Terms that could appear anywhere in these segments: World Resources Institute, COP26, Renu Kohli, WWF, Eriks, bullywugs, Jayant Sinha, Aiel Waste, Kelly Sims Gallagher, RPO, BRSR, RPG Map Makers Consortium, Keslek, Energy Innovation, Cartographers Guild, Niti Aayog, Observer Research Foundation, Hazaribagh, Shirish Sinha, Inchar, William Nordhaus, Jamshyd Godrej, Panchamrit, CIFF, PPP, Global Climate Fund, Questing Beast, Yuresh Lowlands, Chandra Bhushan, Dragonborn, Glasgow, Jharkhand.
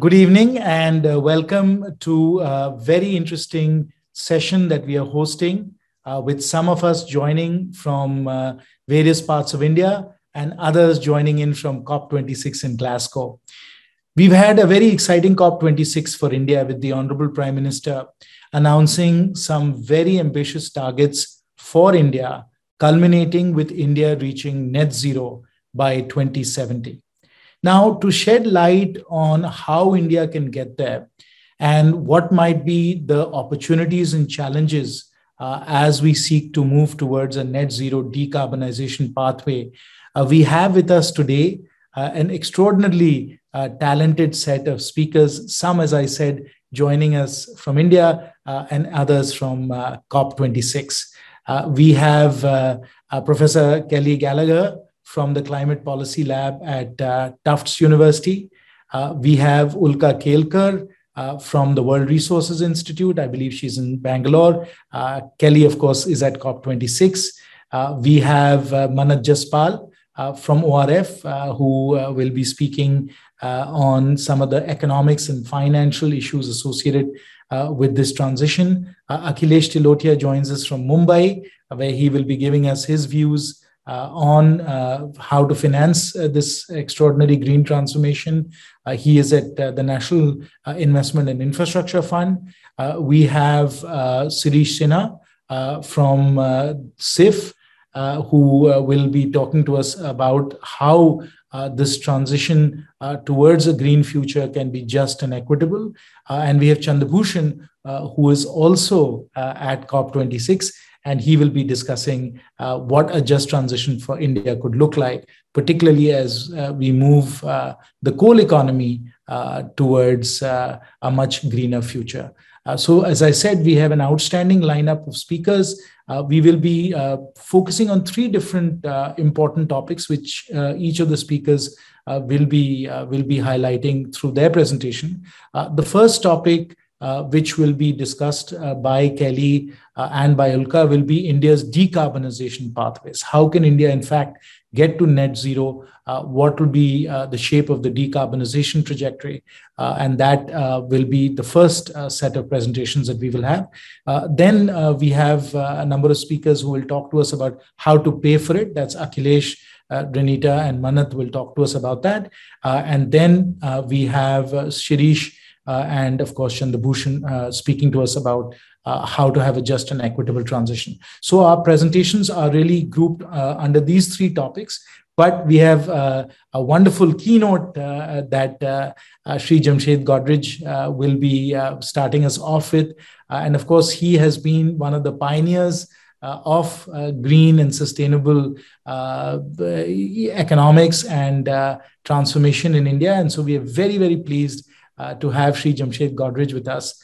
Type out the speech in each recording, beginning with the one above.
Good evening and welcome to a very interesting session that we are hosting with some of us joining from various parts of India and others joining in from COP26 in Glasgow. We've had a very exciting COP26 for India with the Honorable Prime Minister announcing some very ambitious targets for India, culminating with India reaching net zero by 2070. Now, to shed light on how India can get there and what might be the opportunities and challenges as we seek to move towards a net zero decarbonization pathway, we have with us today an extraordinarily talented set of speakers, some, as I said, joining us from India and others from COP26. We have Professor Kelly Gallagher from the Climate Policy Lab at Tufts University. We have Ulka Kelkar from the World Resources Institute. I believe she's in Bangalore. Kelly, of course, is at COP26. We have Mannat Jaspal from ORF, who will be speaking on some of the economics and financial issues associated with this transition. Akhilesh Tilotia joins us from Mumbai, where he will be giving us his views on how to finance this extraordinary green transformation. He is at the National Investment and Infrastructure Fund. We have Shirish Sinha from CIFF, who will be talking to us about how this transition towards a green future can be just and equitable. And we have Chandra Bhushan, who is also at COP26, and he will be discussing what a just transition for India could look like, particularly as we move the coal economy towards a much greener future. So as I said, we have an outstanding lineup of speakers. We will be focusing on three different important topics, which each of the speakers will be highlighting through their presentation. The first topic, which will be discussed by Kelly and by Ulka, will be India's decarbonization pathways. How can India, in fact, get to net zero? What will be the shape of the decarbonization trajectory? And that will be the first set of presentations that we will have. Then we have a number of speakers who will talk to us about how to pay for it. That's Akhilesh, Renita, and Mannat will talk to us about that. And then we have Shirish and of course, Chandra Bhushan speaking to us about how to have a just and equitable transition. So our presentations are really grouped under these three topics, but we have a wonderful keynote that Shri Jamshyd Godrej will be starting us off with. And of course, he has been one of the pioneers of green and sustainable economics and transformation in India. And so we are very, very pleased to have Shri Jamshyd Godrej with us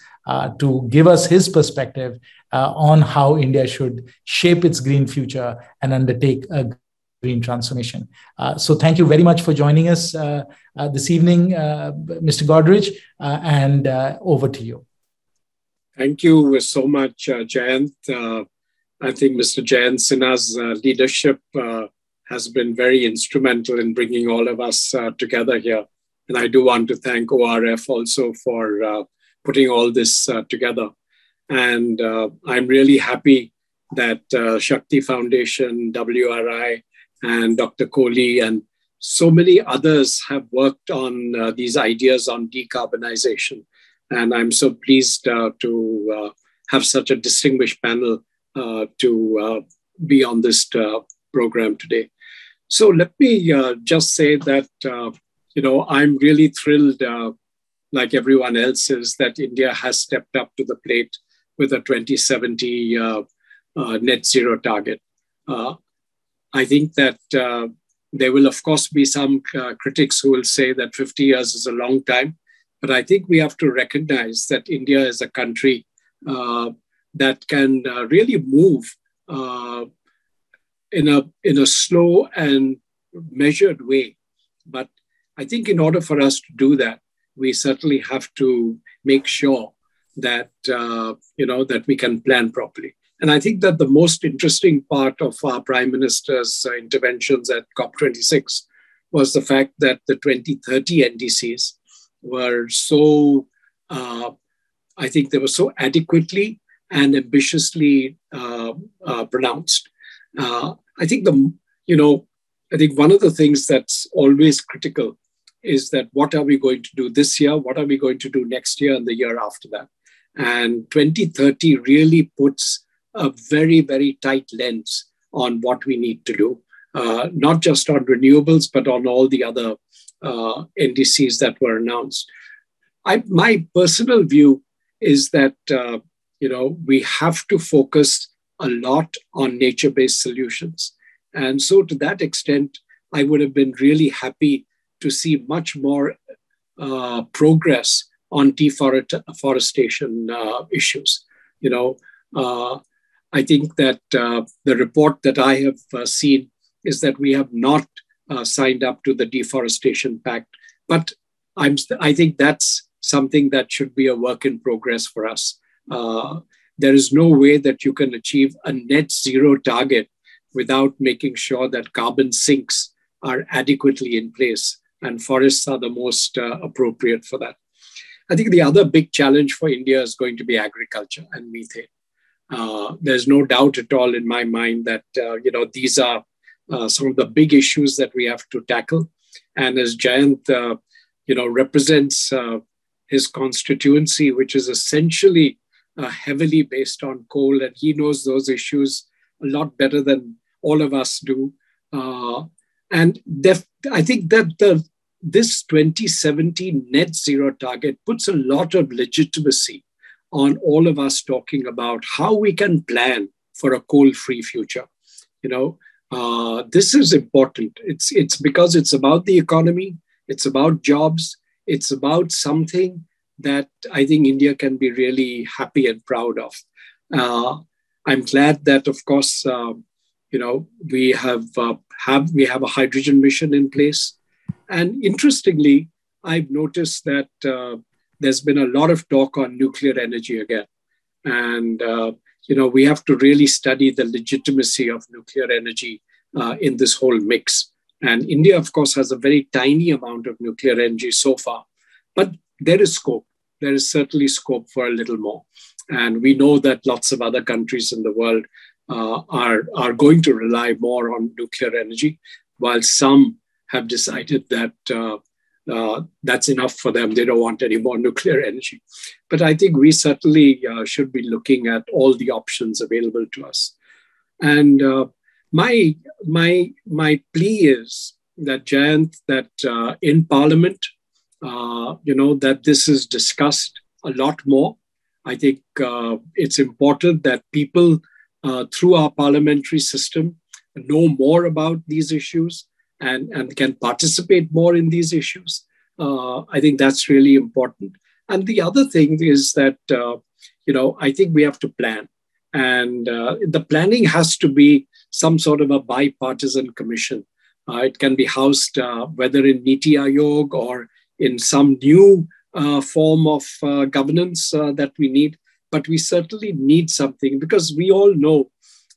to give us his perspective on how India should shape its green future and undertake a green transformation. So thank you very much for joining us this evening, Mr. Godrej, and over to you. Thank you so much, Jayant. I think Mr. Jayant Sinha's leadership has been very instrumental in bringing all of us together here. And I do want to thank ORF also for putting all this together. And I'm really happy that Shakti Foundation, WRI, and Dr. Kohli and so many others have worked on these ideas on decarbonization. And I'm so pleased to have such a distinguished panel to be on this program today. So let me just say that you know, I'm really thrilled, like everyone else is, that India has stepped up to the plate with a 2070 net zero target. I think that there will, of course, be some critics who will say that 50 years is a long time. But I think we have to recognize that India is a country that can really move in a slow and measured way. But I think in order for us to do that, we certainly have to make sure that, you know, that we can plan properly. And I think that the most interesting part of our Prime Minister's interventions at COP26 was the fact that the 2030 NDCs were so, I think they were so adequately and ambitiously pronounced. I think I think one of the things that's always critical is that what are we going to do this year? What are we going to do next year and the year after that? And 2030 really puts a very, very tight lens on what we need to do, not just on renewables, but on all the other NDCs that were announced. My personal view is that we have to focus a lot on nature-based solutions. And so to that extent, I would have been really happy to see much more progress on deforestation issues. I think that the report that I have seen is that we have not signed up to the Deforestation Pact, but I think that's something that should be a work in progress for us. There is no way that you can achieve a net zero target without making sure that carbon sinks are adequately in place, and forests are the most appropriate for that. I think the other big challenge for India is going to be agriculture and methane. There's no doubt at all in my mind that these are some of the big issues that we have to tackle. And as Jayant represents his constituency, which is essentially heavily based on coal, and he knows those issues a lot better than all of us do. And I think that this 2017 net zero target puts a lot of legitimacy on all of us talking about how we can plan for a coal-free future. This is important. It's because it's about the economy, it's about jobs, it's about something that I think India can be really happy and proud of. I'm glad that, of course, we have a hydrogen mission in place. And interestingly, I've noticed that there's been a lot of talk on nuclear energy again. And, we have to really study the legitimacy of nuclear energy in this whole mix. And India, of course, has a very tiny amount of nuclear energy so far, but there is scope. There is certainly scope for a little more. And we know that lots of other countries in the world are going to rely more on nuclear energy, while some have decided that that's enough for them. They don't want any more nuclear energy. But I think we certainly should be looking at all the options available to us. And my plea is that, Jayant, that in Parliament, that this is discussed a lot more. I think it's important that people through our parliamentary system know more about these issues and can participate more in these issues. I think that's really important. And the other thing is that, I think we have to plan. And the planning has to be some sort of a bipartisan commission. It can be housed whether in Niti Aayog or in some new form of governance that we need. But we certainly need something, because we all know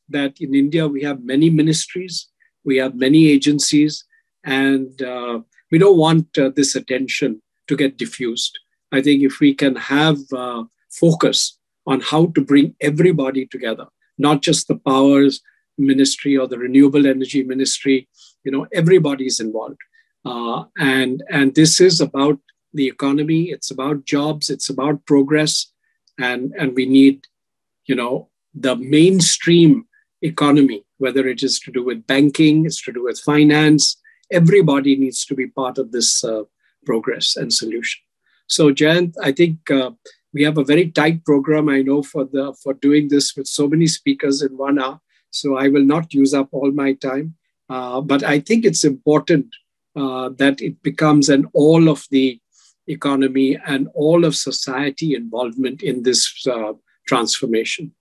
that in India, we have many ministries, we have many agencies, and we don't want this attention to get diffused. I think if we can have focus on how to bring everybody together, not just the powers ministry or the renewable energy ministry, everybody's involved. And this is about the economy, it's about jobs, it's about progress, and we need, the mainstream economy, whether it is to do with banking, it's to do with finance, everybody needs to be part of this progress and solution. So, Jayant, I think we have a very tight program, I know, for doing this with so many speakers in 1 hour. So I will not use up all my time, but I think it's important that it becomes an all of the economy and all of society involvement in this transformation.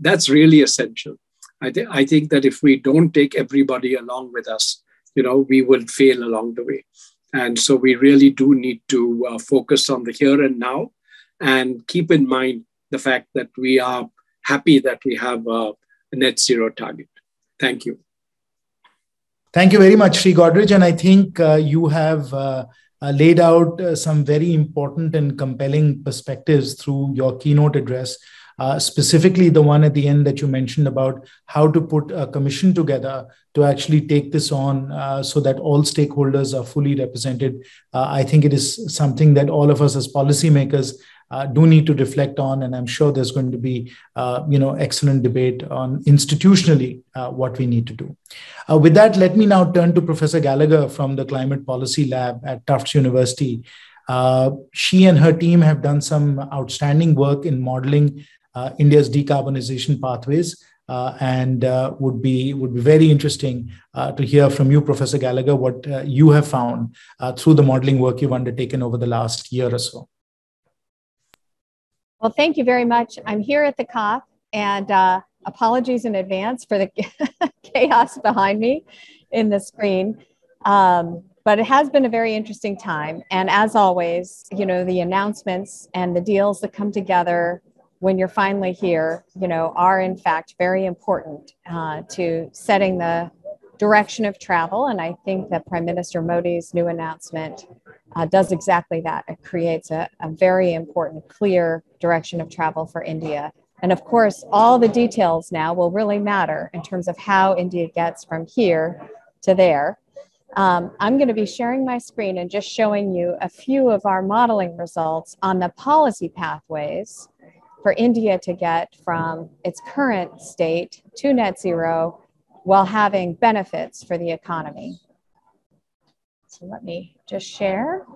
That's really essential. I think that if we don't take everybody along with us, we will fail along the way. And so we really do need to focus on the here and now, and keep in mind the fact that we are happy that we have a net zero target. Thank you. Thank you very much, Shri Godrej. And I think you have laid out some very important and compelling perspectives through your keynote address, specifically the one at the end that you mentioned about how to put a commission together to actually take this on so that all stakeholders are fully represented. I think it is something that all of us as policymakers do need to reflect on, and I'm sure there's going to be, excellent debate on institutionally what we need to do. With that, let me now turn to Professor Gallagher from the Climate Policy Lab at Tufts University. She and her team have done some outstanding work in modeling India's decarbonization pathways, and would be very interesting to hear from you, Professor Gallagher, what you have found through the modeling work you've undertaken over the last year or so. Well, thank you very much. I'm here at the COP, and apologies in advance for the chaos behind me in the screen. But it has been a very interesting time. And as always, the announcements and the deals that come together when you're finally here, are in fact very important to setting the direction of travel. And I think that Prime Minister Modi's new announcement does exactly that. It creates a very important, clear direction of travel for India. And of course, all the details now will really matter in terms of how India gets from here to there. I'm going to be sharing my screen and just showing you a few of our modeling results on the policy pathways for India to get from its current state to net zero while having benefits for the economy. So let me just share.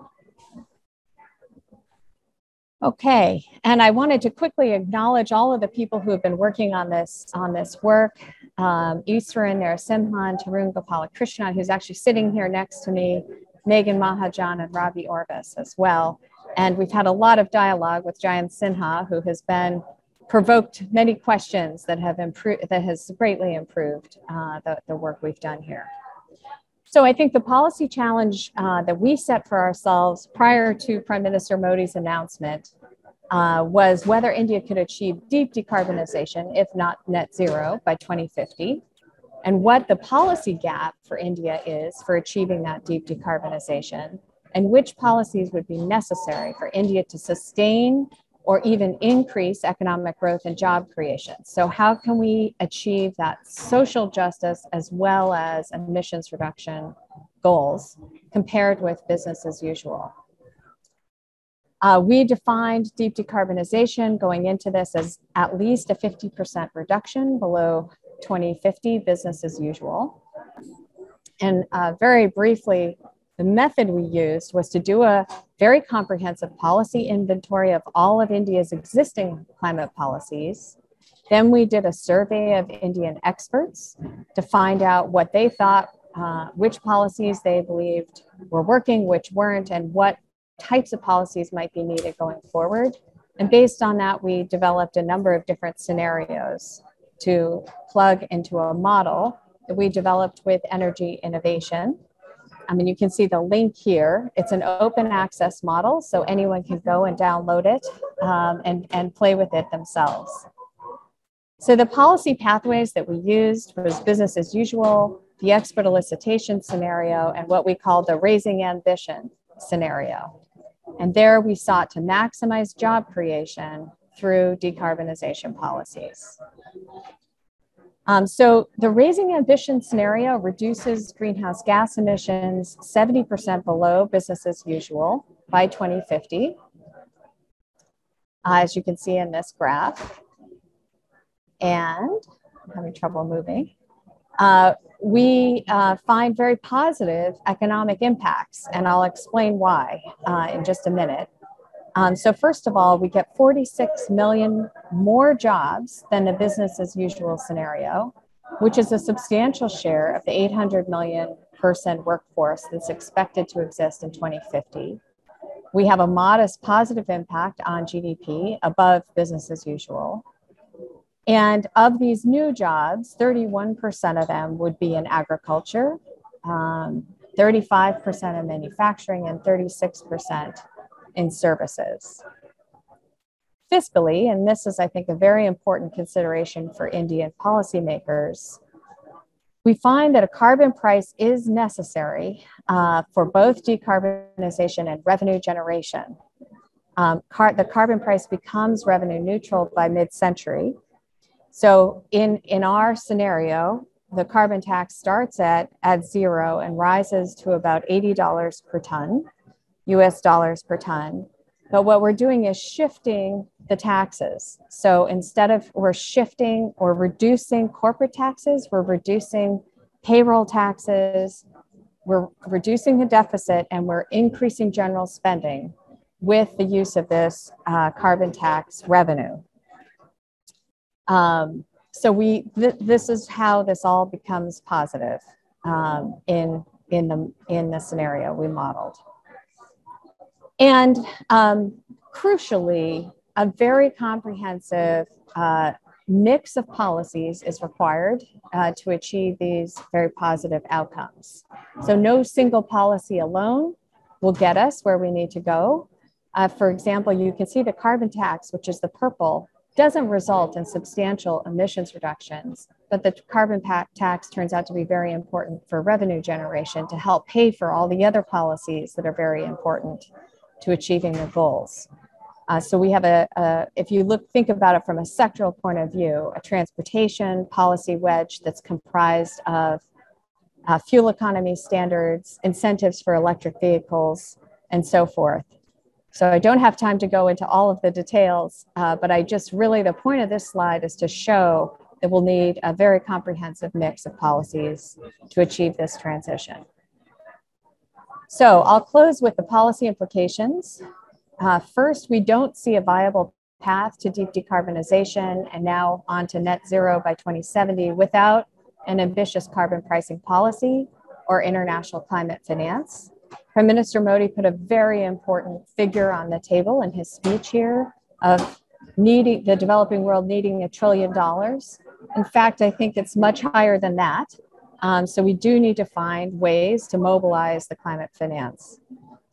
Okay, and I wanted to quickly acknowledge all of the people who have been working on this work. Isrin Narasimhan, Tarun Gopalakrishnan, who's actually sitting here next to me, Megan Mahajan, and Ravi Orbis as well. And we've had a lot of dialogue with Jayant Sinha, who has been provoked many questions that have improved, that has greatly improved the work we've done here. So I think the policy challenge that we set for ourselves prior to Prime Minister Modi's announcement was whether India could achieve deep decarbonization, if not net zero, by 2050, and what the policy gap for India is for achieving that deep decarbonization, and which policies would be necessary for India to sustain or even increase economic growth and job creation. So how can we achieve that social justice as well as emissions reduction goals compared with business as usual? We defined deep decarbonization going into this as at least a 50% reduction below 2050 business as usual. And very briefly, the method we used was to do a very comprehensive policy inventory of all of India's existing climate policies. Then we did a survey of Indian experts to find out what they thought, which policies they believed were working, which weren't, and what types of policies might be needed going forward. And based on that, we developed a number of different scenarios to plug into a model that we developed with Energy Innovation. I mean, you can see the link here. It's an open access model, so anyone can go and download it and play with it themselves. So the policy pathways that we used was business as usual, the expert elicitation scenario, and what we call the raising ambition scenario. And there we sought to maximize job creation through decarbonization policies. So the raising ambition scenario reduces greenhouse gas emissions 70% below business as usual by 2050, as you can see in this graph. And I'm having trouble moving. We find very positive economic impacts, and I'll explain why in just a minute. So first of all, we get 46 million more jobs than the business as usual scenario, which is a substantial share of the 800 million person workforce that's expected to exist in 2050. We have a modest positive impact on GDP above business as usual. And of these new jobs, 31% of them would be in agriculture, 35% in manufacturing, and 36% in services. Fiscally, and this is, I think, a very important consideration for Indian policymakers, we find that a carbon price is necessary for both decarbonization and revenue generation. The carbon price becomes revenue neutral by mid-century. So in our scenario, the carbon tax starts at zero and rises to about $80 per ton, US dollars per ton. But what we're doing is shifting the taxes. So instead of we're shifting or reducing corporate taxes, we're reducing payroll taxes, we're reducing the deficit, and we're increasing general spending with the use of this carbon tax revenue. So this is how this all becomes positive in the scenario we modeled. And crucially, a very comprehensive mix of policies is required to achieve these very positive outcomes. So no single policy alone will get us where we need to go. For example, you can see the carbon tax, which is the purple, doesn't result in substantial emissions reductions, but the carbon tax turns out to be very important for revenue generation to help pay for all the other policies that are very important to achieving the goals. So we have if you think about it from a sectoral point of view, a transportation policy wedge that's comprised of fuel economy standards, incentives for electric vehicles, and so forth. So I don't have time to go into all of the details, but the point of this slide is to show that we'll need a very comprehensive mix of policies to achieve this transition. So I'll close with the policy implications. First, we don't see a viable path to deep decarbonization and now on to net zero by 2070 without an ambitious carbon pricing policy or international climate finance. Prime Minister Modi put a very important figure on the table in his speech here of needing the developing world needing $1 trillion. In fact, I think it's much higher than that. So we do need to find ways to mobilize the climate finance.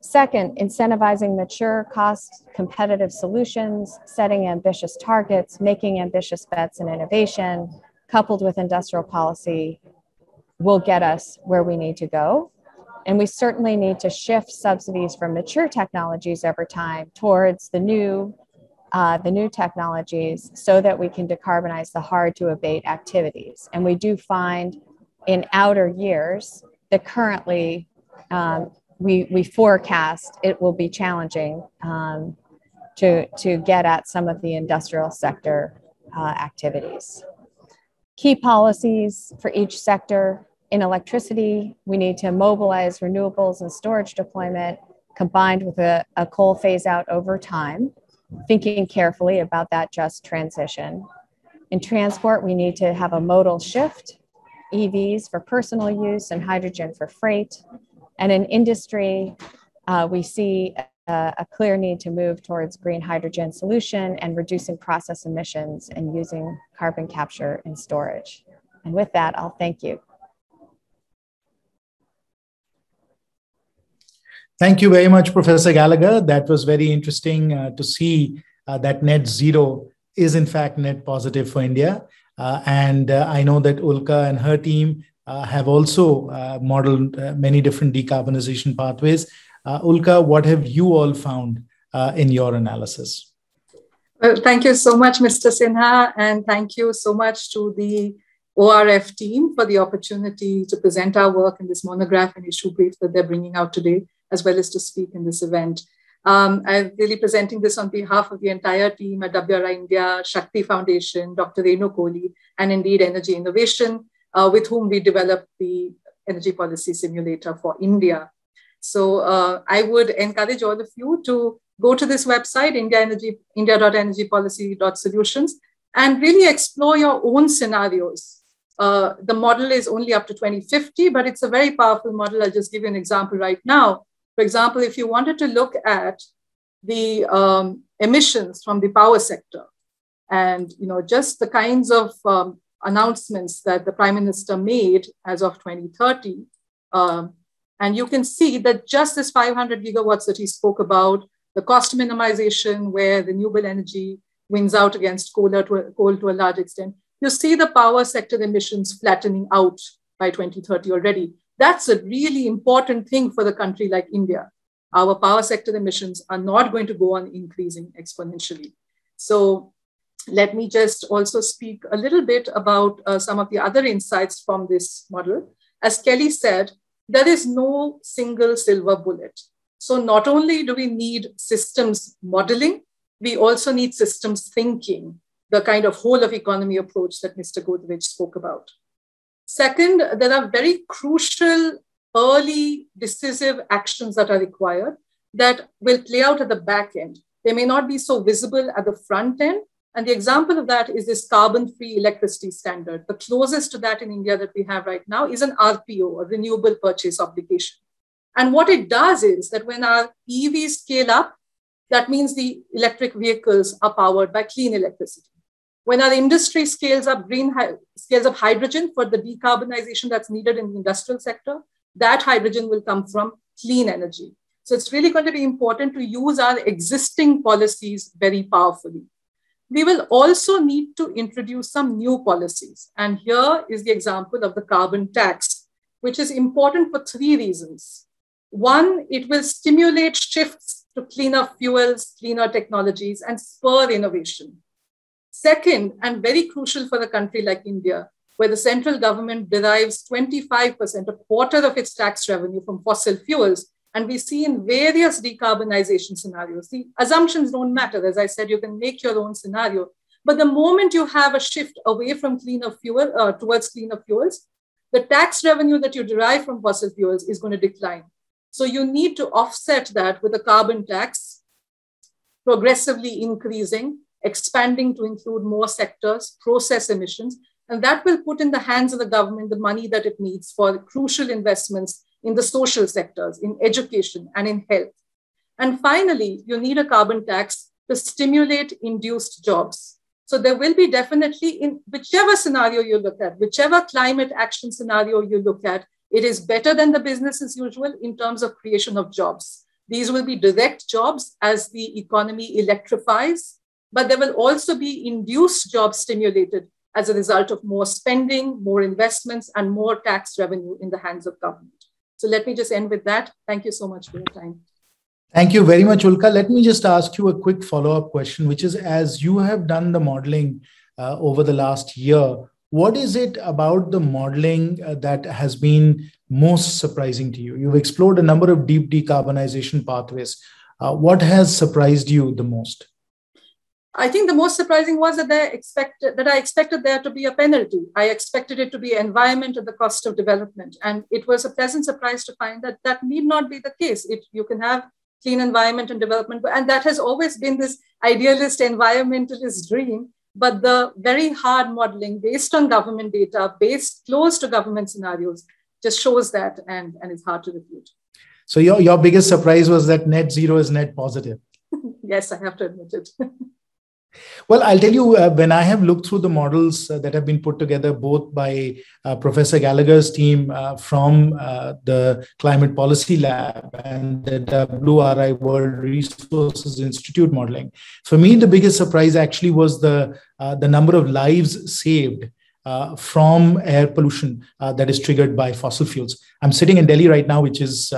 Second, incentivizing mature, cost-competitive solutions, setting ambitious targets, making ambitious bets in innovation, coupled with industrial policy, will get us where we need to go. And we certainly need to shift subsidies from mature technologies over time towards the new technologies so that we can decarbonize the hard to abate activities. And we do find in outer years that currently we forecast it will be challenging to get at some of the industrial sector activities. Key policies for each sector. In electricity, we need to mobilize renewables and storage deployment combined with a coal phase out over time, thinking carefully about that just transition. In transport, we need to have a modal shift, EVs for personal use and hydrogen for freight. And in industry, we see a clear need to move towards green hydrogen solution and reducing process emissions and using carbon capture and storage. And with that, I'll thank you. Thank you very much, Professor Gallagher. That was very interesting to see that net zero is in fact net positive for India. And I know that Ulka and her team have also modeled many different decarbonization pathways. Ulka, what have you all found in your analysis? Well, thank you so much, Mr. Sinha, and thank you so much to the ORF team for the opportunity to present our work in this monograph and issue brief that they're bringing out today, as well as to speak in this event. I'm really presenting this on behalf of the entire team at WRI India, Shakti Foundation, Dr. Renu Kohli, and indeed Energy Innovation, with whom we developed the Energy Policy Simulator for India. So I would encourage all of you to go to this website, india.energypolicy.solutions, and really explore your own scenarios. The model is only up to 2050, but it's a very powerful model. I'll just give you an example right now. For example, if you wanted to look at the emissions from the power sector and just the kinds of announcements that the Prime Minister made as of 2030, and you can see that just this 500 gigawatts that he spoke about, the cost minimization where renewable energy wins out against coal to a large extent, you see the power sector emissions flattening out by 2030 already. That's a really important thing for the country like India. Our power sector emissions are not going to go on increasing exponentially. So let me just also speak a little bit about some of the other insights from this model. As Kelly said, there is no single silver bullet. So not only do we need systems modeling, we also need systems thinking, the kind of whole of economy approach that Mr. Godrej spoke about. Second, there are very crucial early decisive actions that are required that will play out at the back end. They may not be so visible at the front end. And the example of that is this carbon-free electricity standard. The closest to that in India that we have right now is an RPO, a renewable purchase obligation. And what it does is that when our EVs scale up, that means the electric vehicles are powered by clean electricity. When our industry scales up hydrogen for the decarbonization that's needed in the industrial sector, that hydrogen will come from clean energy. So it's really going to be important to use our existing policies very powerfully. We will also need to introduce some new policies. And here is the example of the carbon tax, which is important for three reasons. One, it will stimulate shifts to cleaner fuels, cleaner technologies, and spur innovation. Second, and very crucial for a country like India, where the central government derives 25%, a quarter of its tax revenue from fossil fuels. And we see in various decarbonization scenarios, the assumptions don't matter. As I said, you can make your own scenario. But the moment you have a shift away from cleaner fuel towards cleaner fuels, the tax revenue that you derive from fossil fuels is going to decline. So you need to offset that with a carbon tax, progressively increasing, expanding to include more sectors, process emissions, and that will put in the hands of the government the money that it needs for crucial investments in the social sectors, in education, and in health. And finally, you need a carbon tax to stimulate induced jobs. So there will be definitely, in whichever scenario you look at, whichever climate action scenario you look at, it is better than the business as usual in terms of creation of jobs. These will be direct jobs as the economy electrifies, but there will also be induced jobs stimulated as a result of more spending, more investments, and more tax revenue in the hands of government. So let me just end with that. Thank you so much for your time. Thank you very much, Ulka. Let me just ask you a quick follow-up question, which is, as you have done the modeling over the last year, what is it about the modeling that has been most surprising to you? You've explored a number of deep decarbonization pathways. What has surprised you the most? I think the most surprising was that I expected there to be a penalty. I expected it to be environment at the cost of development. And it was a pleasant surprise to find that that need not be the case. You can have clean environment and development, and that has always been this idealist environmentalist dream, but the very hard modeling based on government data, based close to government scenarios, just shows that and it's hard to refute. So your biggest surprise was that net zero is net positive. Yes, I have to admit it. Well, I'll tell you, when I have looked through the models that have been put together, both by Professor Gallagher's team from the Climate Policy Lab and the WRI World Resources Institute modeling, for me, the biggest surprise actually was the number of lives saved from air pollution that is triggered by fossil fuels. I'm sitting in Delhi right now, which is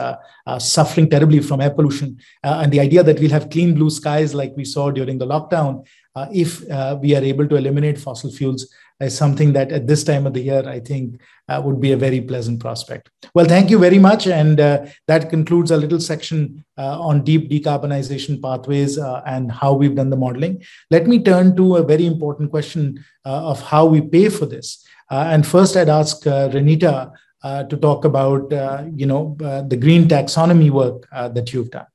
suffering terribly from air pollution. And the idea that we'll have clean blue skies like we saw during the lockdown, if we are able to eliminate fossil fuels, is something that at this time of the year, I think would be a very pleasant prospect. Well, thank you very much. And that concludes our little section on deep decarbonization pathways and how we've done the modeling. Let me turn to a very important question of how we pay for this. And first, I'd ask Renita to talk about the green taxonomy work that you've done.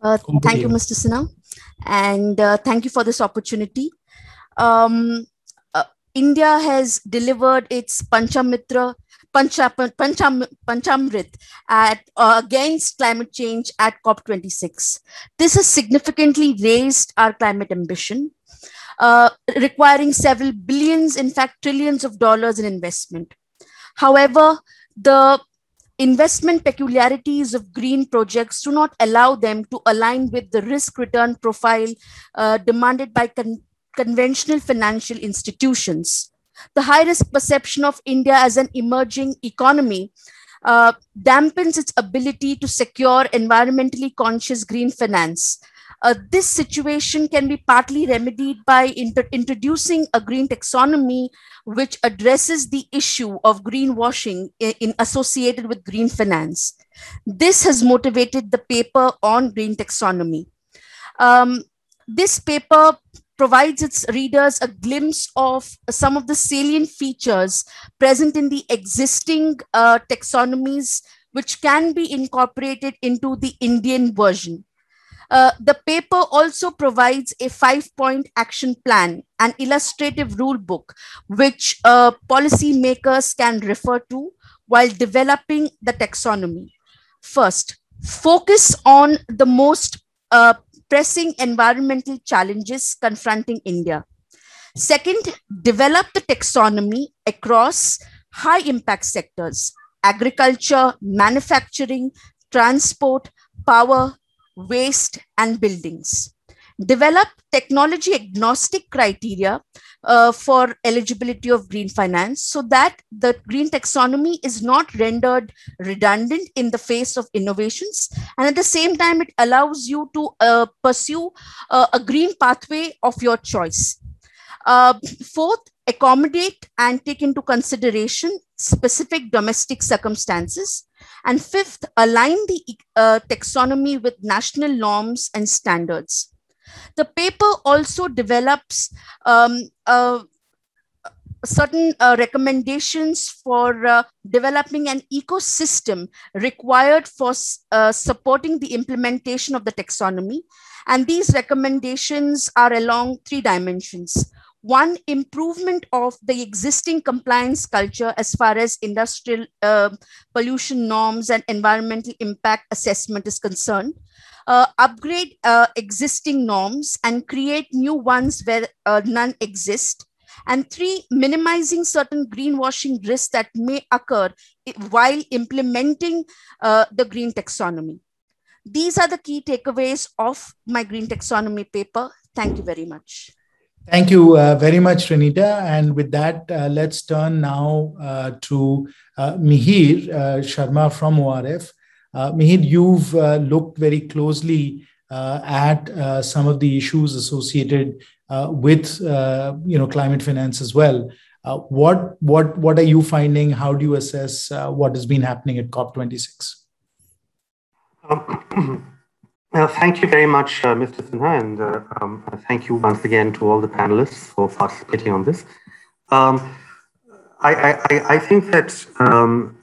Thank you, Mr. Sinha. And thank you for this opportunity. India has delivered its Panchamrit against climate change at COP26. This has significantly raised our climate ambition, requiring several billions, in fact, trillions of dollars in investment. However, the investment peculiarities of green projects do not allow them to align with the risk-return profile demanded by conventional financial institutions. the high-risk perception of India as an emerging economy dampens its ability to secure environmentally conscious green finance. This situation can be partly remedied by introducing a green taxonomy which addresses the issue of greenwashing associated with green finance. This has motivated the paper on green taxonomy. This paper provides its readers a glimpse of some of the salient features present in the existing taxonomies, which can be incorporated into the Indian version. The paper also provides a 5-point action plan, an illustrative rule book, which policymakers can refer to while developing the taxonomy. First, focus on the most pressing environmental challenges confronting India. Second, develop the taxonomy across high impact sectors: agriculture, manufacturing, transport, power, waste, and buildings. Develop technology agnostic criteria for eligibility of green finance so that the green taxonomy is not rendered redundant in the face of innovations. And at the same time, it allows you to pursue a green pathway of your choice. Fourth, accommodate and take into consideration specific domestic circumstances. And fifth, align the taxonomy with national norms and standards. The paper also develops certain recommendations for developing an ecosystem required for supporting the implementation of the taxonomy. And these recommendations are along three dimensions. One, improvement of the existing compliance culture as far as industrial pollution norms and environmental impact assessment is concerned. Upgrade existing norms and create new ones where none exist. And three, minimizing certain greenwashing risks that may occur while implementing the green taxonomy. These are the key takeaways of my green taxonomy paper. Thank you very much. Thank you very much, Renita. And with that, let's turn now to Mihir Sharma from ORF. Mihir, you've looked very closely at some of the issues associated with climate finance as well. What are you finding? How do you assess what has been happening at COP26? Thank you very much, Mr. Sinha, and thank you once again to all the panelists for participating on this. I think that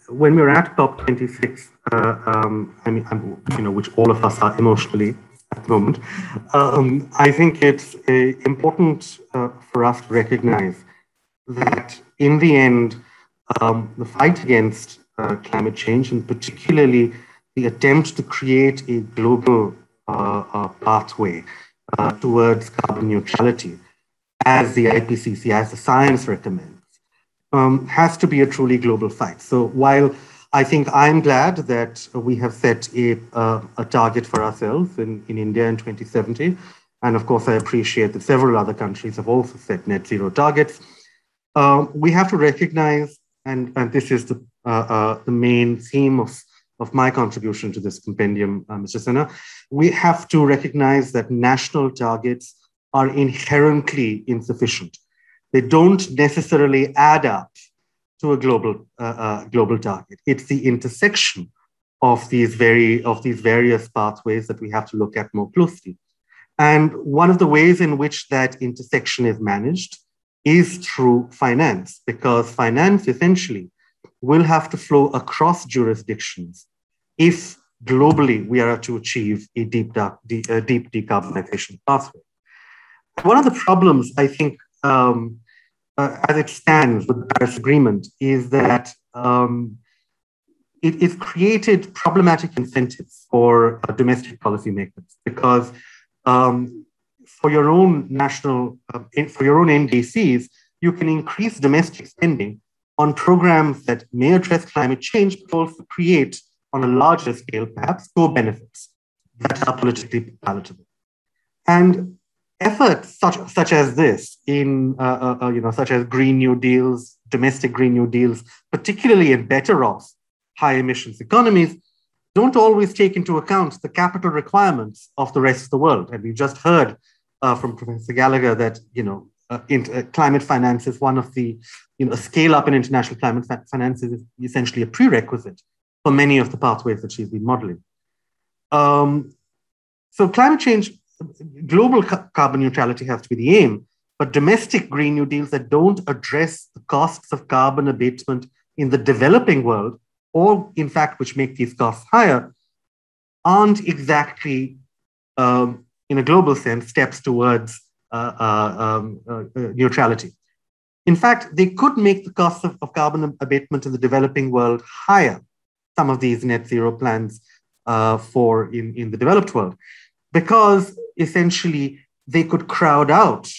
when we were at COP26, which all of us are emotionally at the moment, I think it's important for us to recognize that in the end, the fight against climate change, and particularly the attempt to create a global pathway towards carbon neutrality, as the IPCC, as the science recommends, has to be a truly global fight. So while I think I'm glad that we have set a target for ourselves in India in 2070, and of course I appreciate that several other countries have also set net zero targets, we have to recognize, and this is the main theme of my contribution to this compendium, Mr. Sinha, we have to recognize that national targets are inherently insufficient. They don't necessarily add up to a global global target. It's the intersection of these various pathways that we have to look at more closely. And one of the ways in which that intersection is managed is through finance, because finance essentially will have to flow across jurisdictions if globally we are to achieve a deep decarbonization pathway. One of the problems, I think, as it stands with the Paris Agreement, is that it created problematic incentives for domestic policymakers, because for your own national, for your own NDCs, you can increase domestic spending on programs that may address climate change, but also create, on a larger scale, perhaps, co-benefits that are politically palatable. And efforts such as this, in such as Green New Deals, domestic Green New Deals, particularly in better off high emissions economies, don't always take into account the capital requirements of the rest of the world. And we just heard from Professor Gallagher that climate finance is one of the, a scale up in international climate finance is essentially a prerequisite for many of the pathways that she's been modeling. So climate change, global carbon neutrality has to be the aim, but domestic Green New Deals that don't address the costs of carbon abatement in the developing world, or in fact, which make these costs higher, aren't exactly, in a global sense, steps towards neutrality. In fact, they could make the costs of carbon abatement in the developing world higher, some of these net zero plans in the developed world, because essentially they could crowd out,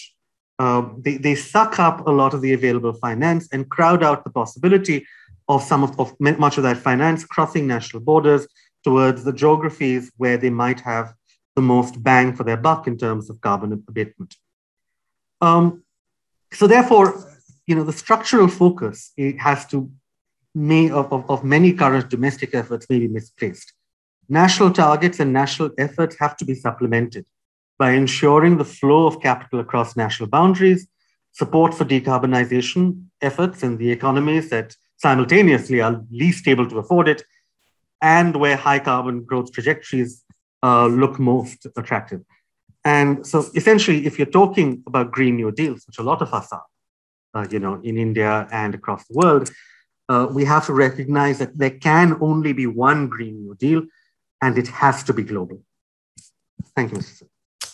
they suck up a lot of the available finance and crowd out the possibility of much of that finance crossing national borders towards the geographies where they might have the most bang for their buck in terms of carbon abatement. So therefore, the structural focus of many current domestic efforts may be misplaced. National targets and national efforts have to be supplemented by ensuring the flow of capital across national boundaries, support for decarbonization efforts in the economies that simultaneously are least able to afford it, and where high carbon growth trajectories look most attractive. And so essentially, if you're talking about Green New Deals, which a lot of us are, in India and across the world, we have to recognize that there can only be one Green New Deal, and it has to be global. Thank you, Mr. Sir.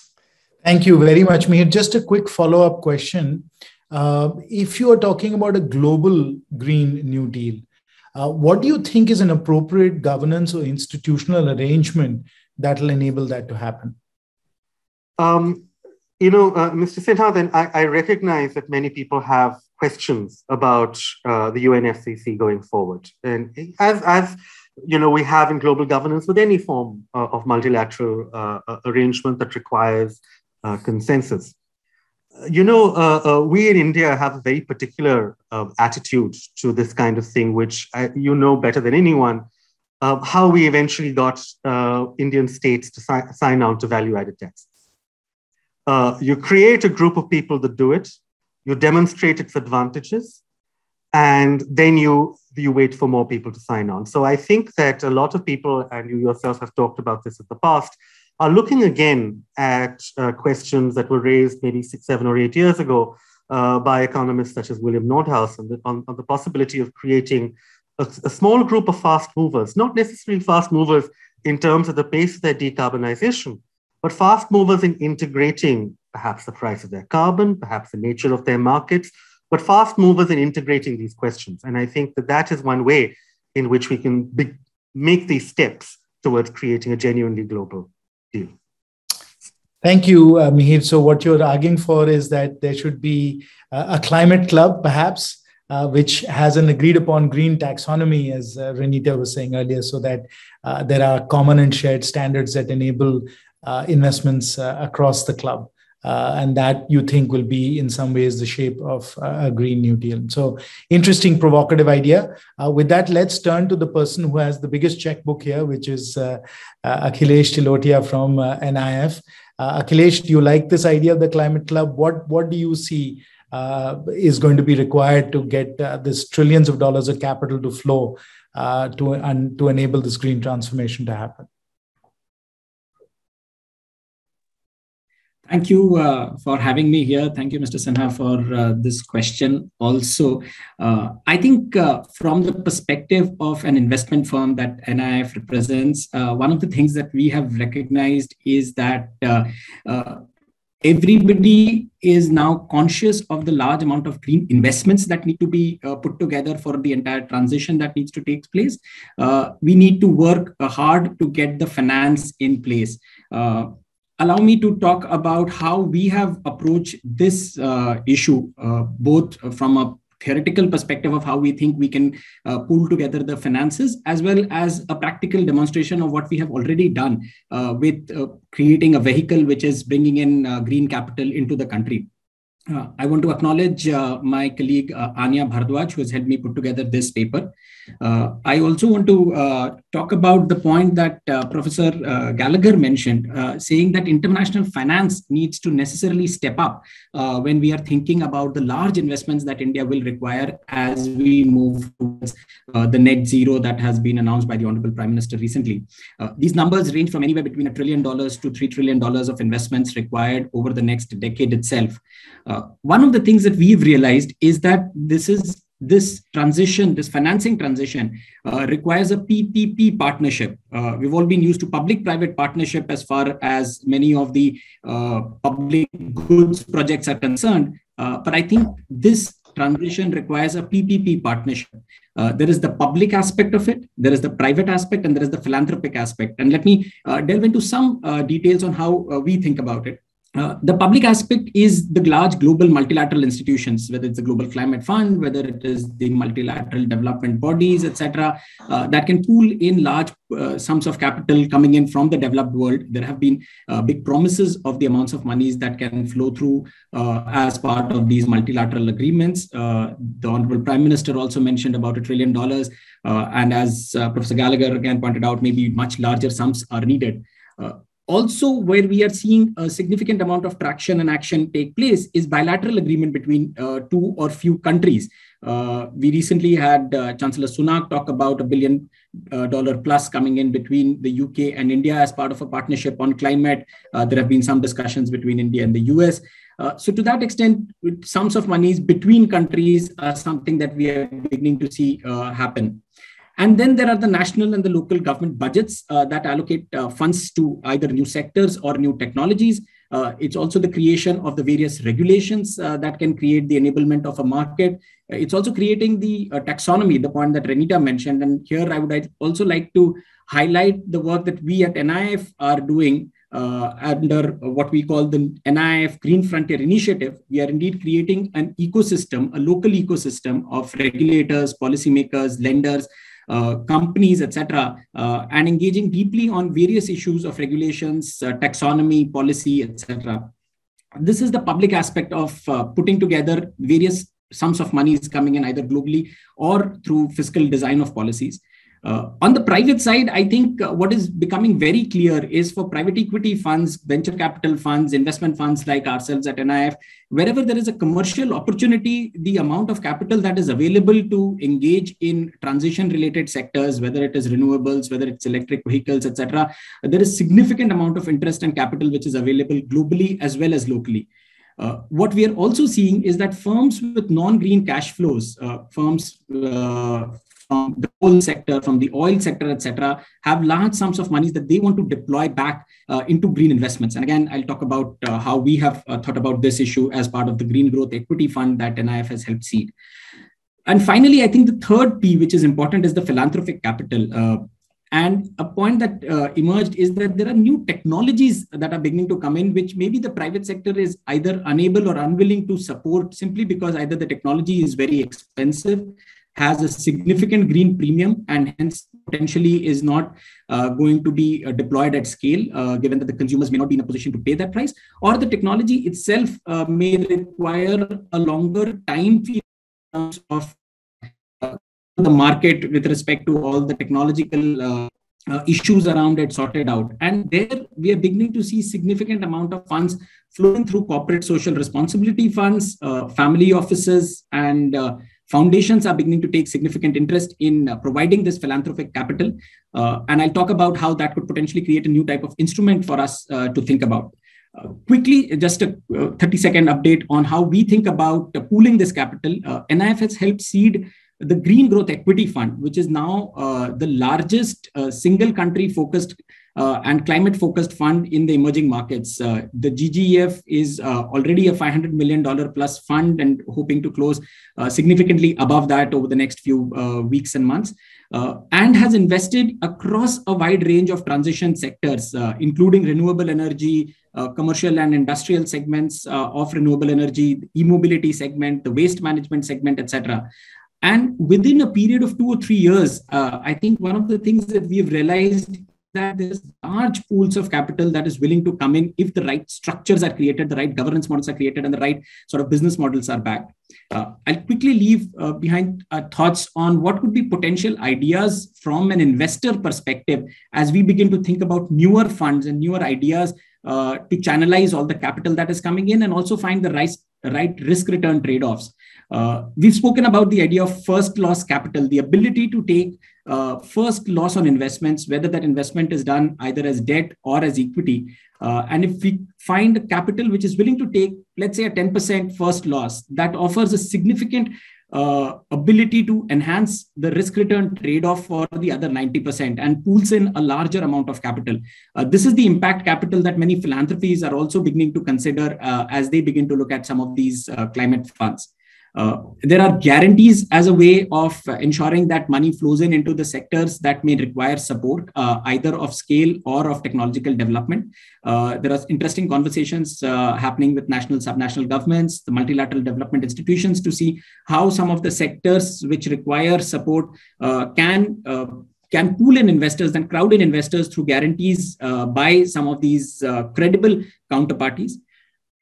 Thank you very much, Mihir. Just a quick follow-up question. If you are talking about a global Green New Deal, what do you think is an appropriate governance or institutional arrangement that will enable that to happen? Mr. Sinha, then I recognize that many people have questions about the UNFCCC going forward. And as we have in global governance with any form of multilateral arrangement that requires consensus. We in India have a very particular attitude to this kind of thing, which better than anyone, how we eventually got Indian states to sign on to value-added taxes. You create a group of people that do it, you demonstrate its advantages, and then you wait for more people to sign on. So I think that a lot of people, and you yourself have talked about this in the past, are looking again at questions that were raised maybe 6, 7, or 8 years ago by economists such as William Nordhaus on the possibility of creating a small group of fast movers, not necessarily fast movers in terms of the pace of their decarbonization, but fast movers in integrating perhaps the price of their carbon, perhaps the nature of their markets, but fast movers in integrating these questions. And I think that is one way in which we can make these steps towards creating a genuinely global deal. Thank you, Mihir. So what you're arguing for is that there should be a climate club, perhaps, which has an agreed upon green taxonomy, as Renita was saying earlier, so that there are common and shared standards that enable investments across the club. And that you think will be in some ways the shape of a Green New Deal. So interesting, provocative idea. With that, let's turn to the person who has the biggest checkbook here, which is Akhilesh Tilotia from NIF. Akhilesh, do you like this idea of the Climate Club? What do you see is going to be required to get this trillions of dollars of capital to flow to enable this green transformation to happen? Thank you for having me here. Thank you, Mr. Sinha, for this question also. I think from the perspective of an investment firm that NIF represents, one of the things that we have recognized is that everybody is now conscious of the large amount of green investments that need to be put together for the entire transition that needs to take place. We need to work hard to get the finance in place. Allow me to talk about how we have approached this issue, both from a theoretical perspective of how we think we can pool together the finances, as well as a practical demonstration of what we have already done with creating a vehicle which is bringing in green capital into the country. I want to acknowledge my colleague Anya Bhardwaj, who has helped me put together this paper. I also want to talk about the point that Professor Gallagher mentioned, saying that international finance needs to necessarily step up when we are thinking about the large investments that India will require as we move towards the net zero that has been announced by the Honorable Prime Minister recently. These numbers range from anywhere between $1 trillion to $3 trillion of investments required over the next decade itself. One of the things that we've realized is that this financing transition requires a PPP partnership. We've all been used to public-private partnership as far as many of the public goods projects are concerned. But I think this transition requires a PPP partnership. There is the public aspect of it, there is the private aspect, and there is the philanthropic aspect. And let me delve into some details on how we think about it. The public aspect is the large global multilateral institutions, whether it's the Global Climate Fund, whether it is the multilateral development bodies, etc., that can pool in large sums of capital coming in from the developed world. There have been big promises of the amounts of monies that can flow through as part of these multilateral agreements. The Honorable Prime Minister also mentioned about $1 trillion. And as Professor Gallagher again pointed out, maybe much larger sums are needed. Also, where we are seeing a significant amount of traction and action take place is bilateral agreement between two or few countries. We recently had Chancellor Sunak talk about $1 billion plus coming in between the UK and India as part of a partnership on climate. There have been some discussions between India and the US. So to that extent, sums of monies between countries are something that we are beginning to see happen. And then there are the national and the local government budgets that allocate funds to either new sectors or new technologies. It's also the creation of the various regulations that can create the enablement of a market. It's also creating the taxonomy, the point that Renita mentioned. And here I would also like to highlight the work that we at NIF are doing under what we call the NIF Green Frontier Initiative. We are indeed creating an ecosystem, a local ecosystem of regulators, policymakers, lenders, companies, etc., and engaging deeply on various issues of regulations, taxonomy, policy, etc. This is the public aspect of putting together various sums of monies coming in either globally or through fiscal design of policies. On the private side, I think what is becoming very clear is for private equity funds, venture capital funds, investment funds like ourselves at NIF, wherever there is a commercial opportunity, the amount of capital that is available to engage in transition-related sectors, whether it is renewables, whether it's electric vehicles, etc., there is significant amount of interest and capital which is available globally as well as locally. What we are also seeing is that firms with non-green cash flows, firms from the coal sector, from the oil sector, etc., have large sums of monies that they want to deploy back into green investments. And again, I'll talk about how we have thought about this issue as part of the Green Growth Equity Fund that NIF has helped seed. And finally, I think the third P, which is important, is the philanthropic capital. And a point that emerged is that there are new technologies that are beginning to come in, which maybe the private sector is either unable or unwilling to support simply because either the technology is very expensive, has a significant green premium, and hence potentially is not going to be deployed at scale, given that the consumers may not be in a position to pay that price, or the technology itself may require a longer time period in terms of the market with respect to all the technological issues around it sorted out. And there we are beginning to see significant amount of funds flowing through corporate social responsibility funds, family offices, and foundations are beginning to take significant interest in providing this philanthropic capital. And I'll talk about how that could potentially create a new type of instrument for us to think about. Quickly, just a 30-second update on how we think about pooling this capital. NIF has helped seed the Green Growth Equity Fund, which is now the largest single country focused and climate-focused fund in the emerging markets. The GGEF is already a $500 million plus fund and hoping to close significantly above that over the next few weeks and months, and has invested across a wide range of transition sectors, including renewable energy, commercial and industrial segments of renewable energy, the e-mobility segment, the waste management segment, etc. And within a period of 2 or 3 years, I think one of the things that we've realized that there's large pools of capital that is willing to come in if the right structures are created, the right governance models are created, and the right sort of business models are backed. I'll quickly leave behind thoughts on what could be potential ideas from an investor perspective as we begin to think about newer funds and newer ideas to channelize all the capital that is coming in and also find the right risk-return trade-offs. We've spoken about the idea of first loss capital, the ability to take first loss on investments, whether that investment is done either as debt or as equity. And if we find capital which is willing to take, let's say, a 10% first loss, that offers a significant ability to enhance the risk-return trade-off for the other 90% and pools in a larger amount of capital. This is the impact capital that many philanthropies are also beginning to consider as they begin to look at some of these climate funds. There are guarantees as a way of ensuring that money flows in into the sectors that may require support, either of scale or of technological development. There are interesting conversations happening with national, subnational governments, the multilateral development institutions to see how some of the sectors which require support can pool in investors and crowd in investors through guarantees by some of these credible counterparties.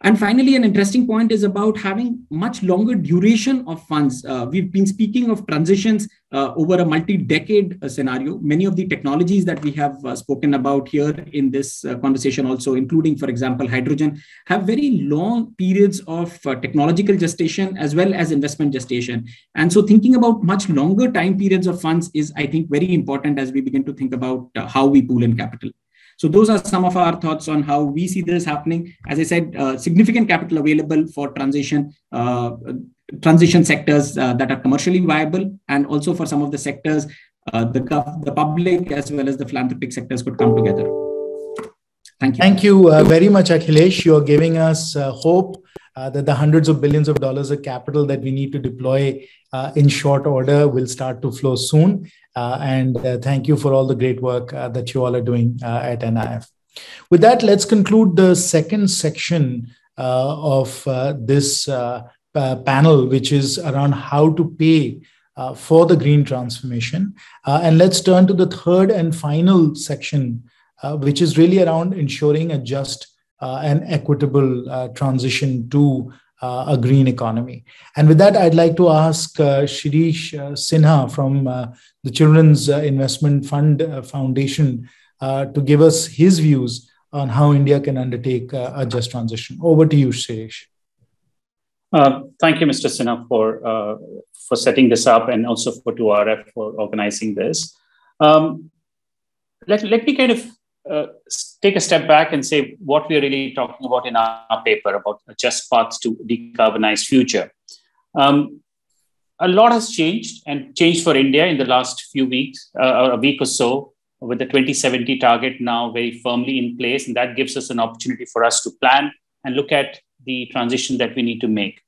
And finally, an interesting point is about having much longer duration of funds. We've been speaking of transitions over a multi-decade scenario. Many of the technologies that we have spoken about here in this conversation also, including, for example, hydrogen, have very long periods of technological gestation as well as investment gestation. And so thinking about much longer time periods of funds is, I think, very important as we begin to think about how we pool in capital. So those are some of our thoughts on how we see this happening. As I said, significant capital available for transition sectors that are commercially viable, and also for some of the sectors, the public as well as the philanthropic sectors could come together. Thank you. Thank you very much, Akhilesh. You are giving us hope that the hundreds of billions of dollars of capital that we need to deploy in short order will start to flow soon. And thank you for all the great work that you all are doing at NIF. With that, let's conclude the second section of this panel, which is around how to pay for the green transformation. And let's turn to the third and final section, which is really around ensuring a just and equitable transition to a green economy. And with that, I'd like to ask Shirish Sinha from the Children's Investment Fund Foundation to give us his views on how India can undertake a just transition. Over to you, Shirish. Thank you, Mr. Sinha, for setting this up, and also for 2RF for organizing this. Let me kind of take a step back and say what we are really talking about in our paper about a just path to decarbonized future. A lot has changed, and changed for India in the last few weeks, or a week or so, with the 2070 target now very firmly in place. And that gives us an opportunity for us to plan and look at the transition that we need to make.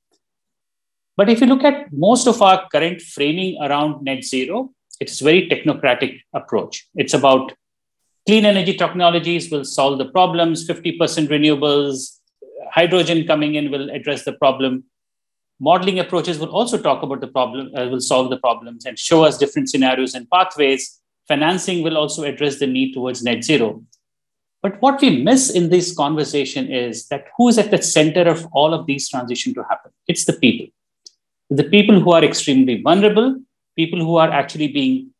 But if you look at most of our current framing around net zero, it's a very technocratic approach. It's about clean energy technologies will solve the problems, 50% renewables, hydrogen coming in will address the problem. Modeling approaches will also talk about the problem, will solve the problems and show us different scenarios and pathways. Financing will also address the need towards net zero. But what we miss in this conversation is that who is at the center of all of these transition to happen? It's the people. The people who are extremely vulnerable, people who are actually being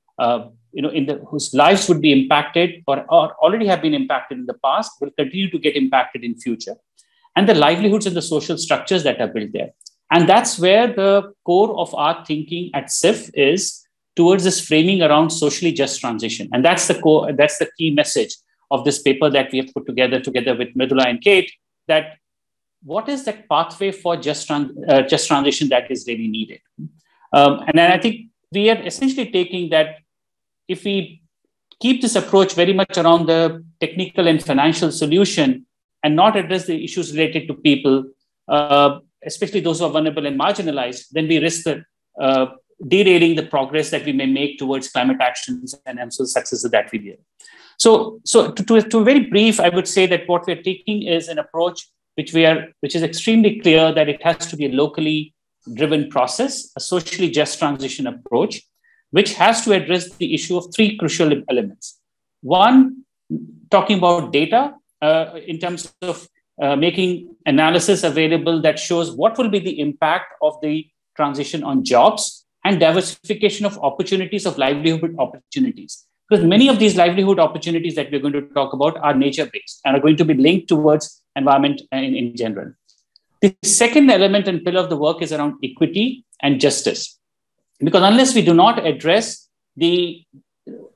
whose lives would be impacted or already have been impacted in the past, will continue to get impacted in future, and the livelihoods and the social structures that are built there. And that's where the core of our thinking at CIFF is towards this framing around socially just transition. And that's the core, that's the key message of this paper that we have put together with Mridula and Kate, that what is that pathway for just transition that is really needed. And I think we are essentially taking that if we keep this approach very much around the technical and financial solution and not address the issues related to people, especially those who are vulnerable and marginalized, then we risk the derailing the progress that we may make towards climate actions and the success of that we will. So to very brief, I would say that what we're taking is an approach which is extremely clear that it has to be a locally driven process, a socially just transition approach, which has to address the issue of three crucial elements. One, talking about data in terms of making analysis available that shows what will be the impact of the transition on jobs and diversification of opportunities, of livelihood opportunities. Because many of these livelihood opportunities that we're going to talk about are nature-based and are going to be linked towards environment in general. The second element and pillar of the work is around equity and justice. Because unless we do not address the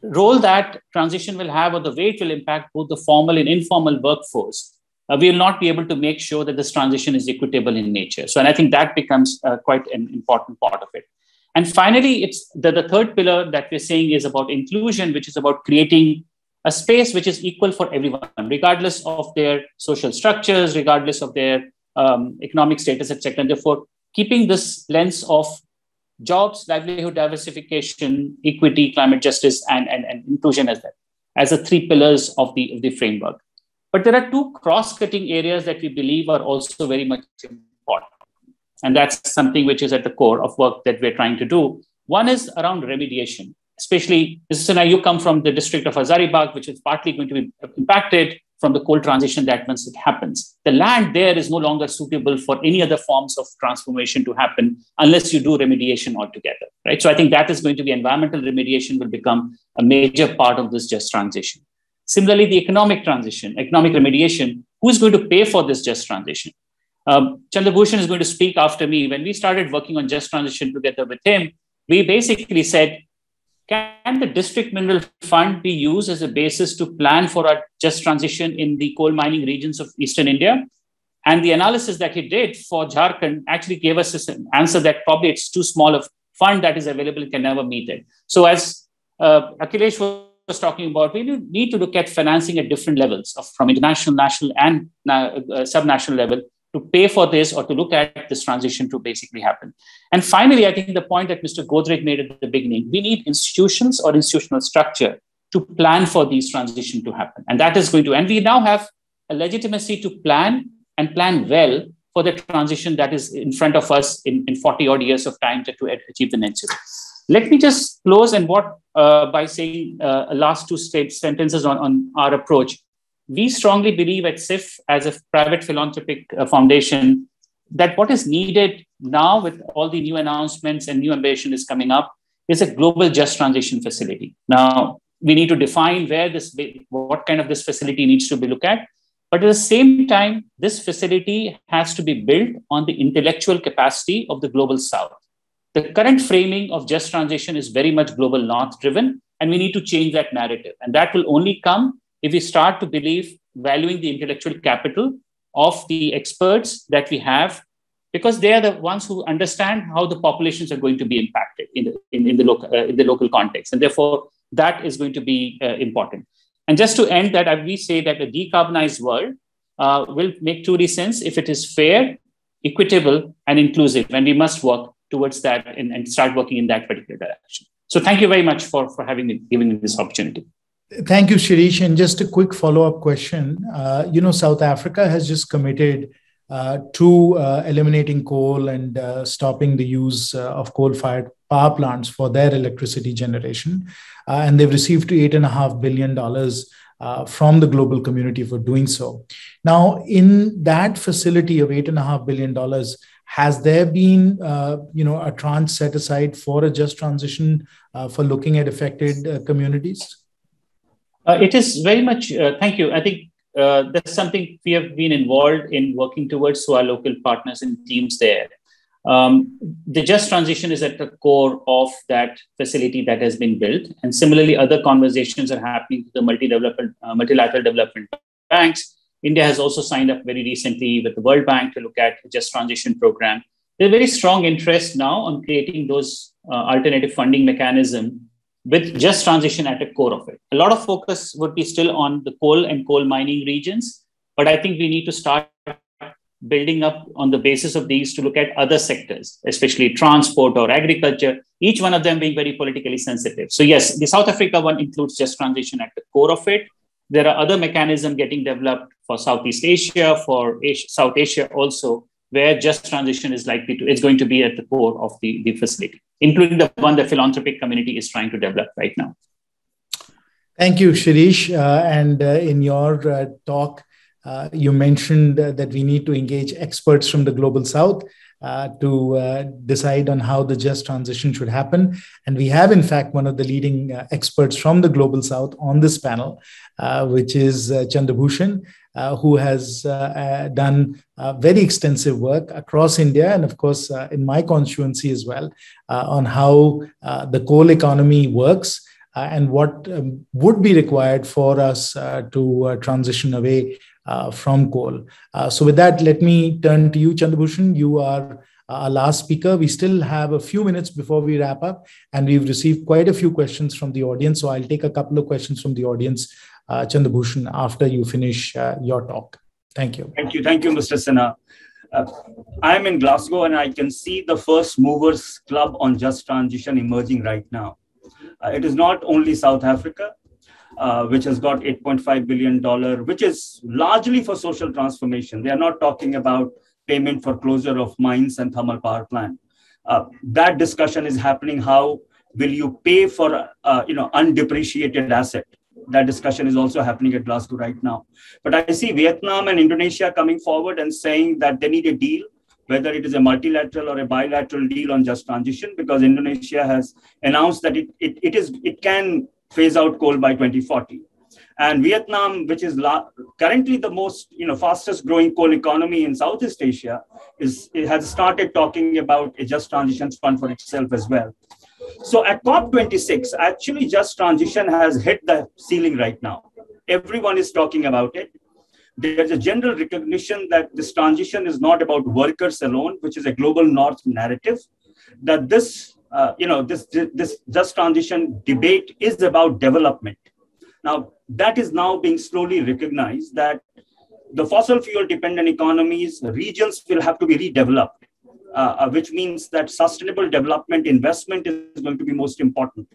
role that transition will have or the way it will impact both the formal and informal workforce, we will not be able to make sure that this transition is equitable in nature. So, and I think that becomes quite an important part of it. And finally, it's the third pillar that we're saying is about inclusion, which is about creating a space which is equal for everyone, regardless of their social structures, regardless of their economic status, etc. And therefore, keeping this lens of jobs, livelihood diversification, equity, climate justice, and inclusion as the three pillars of the framework. But there are two cross-cutting areas that we believe are also very much important. And that's something which is at the core of work that we're trying to do. One is around remediation, especially, this is, you come from the district of Hazaribagh, which is partly going to be impacted from the coal transition that once it happens. The land there is no longer suitable for any other forms of transformation to happen unless you do remediation altogether, right? So I think that is going to be environmental remediation will become a major part of this just transition. Similarly, the economic transition, economic remediation, who's going to pay for this just transition? Chandra Bhushan is going to speak after me. When we started working on just transition together with him, we basically said, can the district mineral fund be used as a basis to plan for a just transition in the coal mining regions of Eastern India? And the analysis that he did for Jharkhand actually gave us an answer that probably it's too small a fund that is available can never meet it. So as Akhilesh was talking about, we need to look at financing at different levels from international, national, and sub-national level to pay for this or to look at this transition to basically happen. And finally, I think the point that Mr. Godrej made at the beginning, we need institutions or institutional structure to plan for these transition to happen. And that is going to, and we now have a legitimacy to plan and plan well for the transition that is in front of us in 40 odd years of time to achieve the net zero. Let me just close and by saying last two sentences on our approach. We strongly believe at CIFF as a private philanthropic foundation that what is needed now with all the new announcements and new ambition is coming up is a global just transition facility. Now, we need to define what kind of this facility needs to be looked at. But at the same time, this facility has to be built on the intellectual capacity of the global South. The current framing of just transition is very much global North driven, and we need to change that narrative. And that will only come if we start to believe valuing the intellectual capital of the experts that we have, because they are the ones who understand how the populations are going to be impacted in the local context. And therefore, that is going to be important. And just to end that, we say that a decarbonized world will make truly sense if it is fair, equitable, and inclusive. And we must work towards that and start working in that particular direction. So thank you very much for giving me this opportunity. Thank you, Shirish. And just a quick follow-up question. South Africa has just committed to eliminating coal and stopping the use of coal-fired power plants for their electricity generation. And they've received $8.5 billion from the global community for doing so. Now, in that facility of $8.5 billion, has there been, a tranche set aside for a just transition for looking at affected communities? It is very much, thank you. I think that's something we have been involved in working towards to our local partners and teams there. The just transition is at the core of that facility that has been built. And similarly, other conversations are happening with the multilateral development banks. India has also signed up very recently with the World Bank to look at the just transition program. There's very strong interest now on creating those alternative funding mechanism with just transition at the core of it. A lot of focus would be still on the coal and coal mining regions, but I think we need to start building up on the basis of these to look at other sectors, especially transport or agriculture, each one of them being very politically sensitive. So yes, the South Africa one includes just transition at the core of it. There are other mechanisms getting developed for Southeast Asia, for Asia, South Asia also, where just transition is likely to, it's going to be at the core of the facility, including the one the philanthropic community is trying to develop right now. Thank you, Shirish. In your talk, you mentioned that we need to engage experts from the Global South to decide on how the just transition should happen. And we have, in fact, one of the leading experts from the Global South on this panel, which is Chandra Bhushan, who has done very extensive work across India and, of course, in my constituency as well, on how the coal economy works and what would be required for us to transition away from coal. So with that, let me turn to you, Chandra Bhushan. You are our last speaker. We still have a few minutes before we wrap up, and we've received quite a few questions from the audience. So I'll take a couple of questions from the audience, Chandra Bhushan, after you finish your talk. Thank you. Thank you. Thank you, Mr. Sinha. I'm in Glasgow, and I can see the First Movers Club on Just Transition emerging right now. It is not only South Africa, which has got $8.5 billion, which is largely for social transformation. They are not talking about payment for closure of mines and thermal power plant. That discussion is happening. How will you pay for undepreciated asset? That discussion is also happening at Glasgow right now. But I see Vietnam and Indonesia coming forward and saying that they need a deal, whether it is a multilateral or a bilateral deal on just transition, because Indonesia has announced that it can phase out coal by 2040. And Vietnam, which is currently the most, fastest growing coal economy in Southeast Asia, it has started talking about a just transition fund for itself as well. So at COP26, actually just transition has hit the ceiling right now. Everyone is talking about it. There's a general recognition that this transition is not about workers alone, which is a global north narrative, that this just transition debate is about development. Now, that is now being slowly recognized that the fossil fuel dependent economies, regions will have to be redeveloped, which means that sustainable development investment is going to be most important.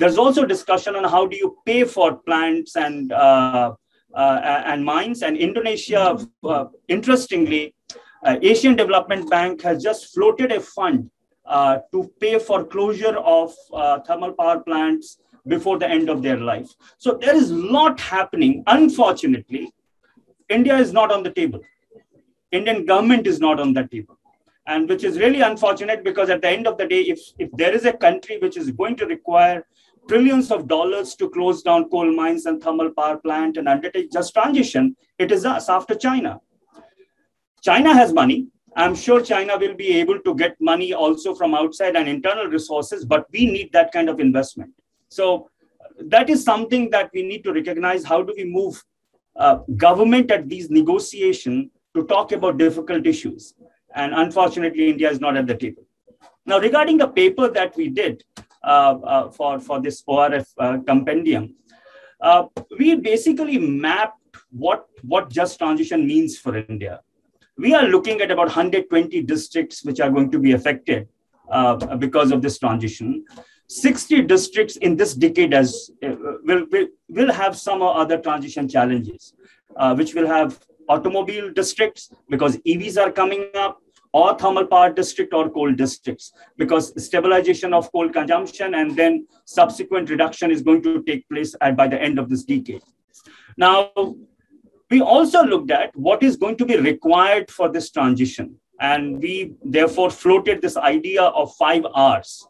There's also discussion on how do you pay for plants and mines. And Indonesia, interestingly, Asian Development Bank has just floated a fund to pay for closure of thermal power plants before the end of their life. So there is a lot happening. Unfortunately, India is not on the table. Indian government is not on the table. And which is really unfortunate, because at the end of the day, if there is a country which is going to require trillions of dollars to close down coal mines and thermal power plant and undertake just transition, it is us after China. China has money. I'm sure China will be able to get money also from outside and internal resources, but we need that kind of investment. So that is something that we need to recognize. How do we move government at these negotiations to talk about difficult issues? And unfortunately, India is not at the table. Now, regarding the paper that we did for this ORF compendium, we basically mapped what just transition means for India. We are looking at about 120 districts which are going to be affected because of this transition. 60 districts in this decade will have some or other transition challenges, which will have automobile districts because EVs are coming up, or thermal power district or coal districts, because stabilization of coal consumption and then subsequent reduction is going to take place by the end of this decade. Now, we also looked at what is going to be required for this transition. And we therefore floated this idea of 5 Rs.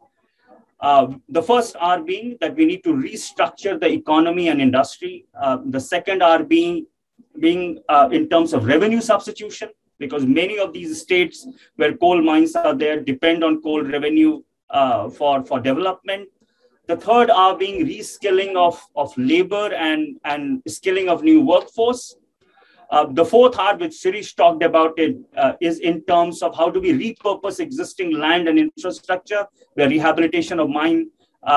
The first R being that we need to restructure the economy and industry. The second R being in terms of revenue substitution, because many of these states where coal mines are there depend on coal revenue for development. The third R being reskilling of labor and skilling of new workforce. The fourth R, which Shirish talked about, is in terms of how do we repurpose existing land and infrastructure, where rehabilitation of mine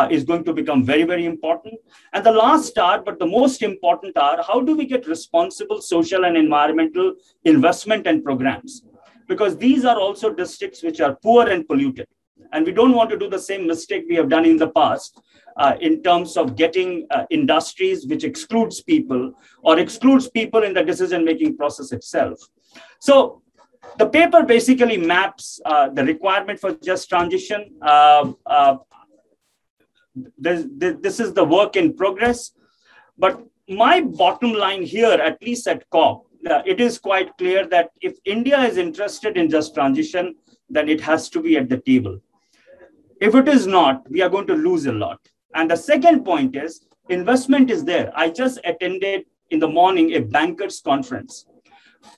is going to become very, very important. And the last R, but the most important R, how do we get responsible social and environmental investment and programs? Because these are also districts which are poor and polluted. And we don't want to do the same mistake we have done in the past in terms of getting industries which excludes people or excludes people in the decision-making process itself. So the paper basically maps the requirement for just transition. This is the work in progress. But my bottom line here, at least at COP, it is quite clear that if India is interested in just transition, then it has to be at the table. If it is not, we are going to lose a lot. And the second point is, investment is there. I just attended in the morning a bankers' conference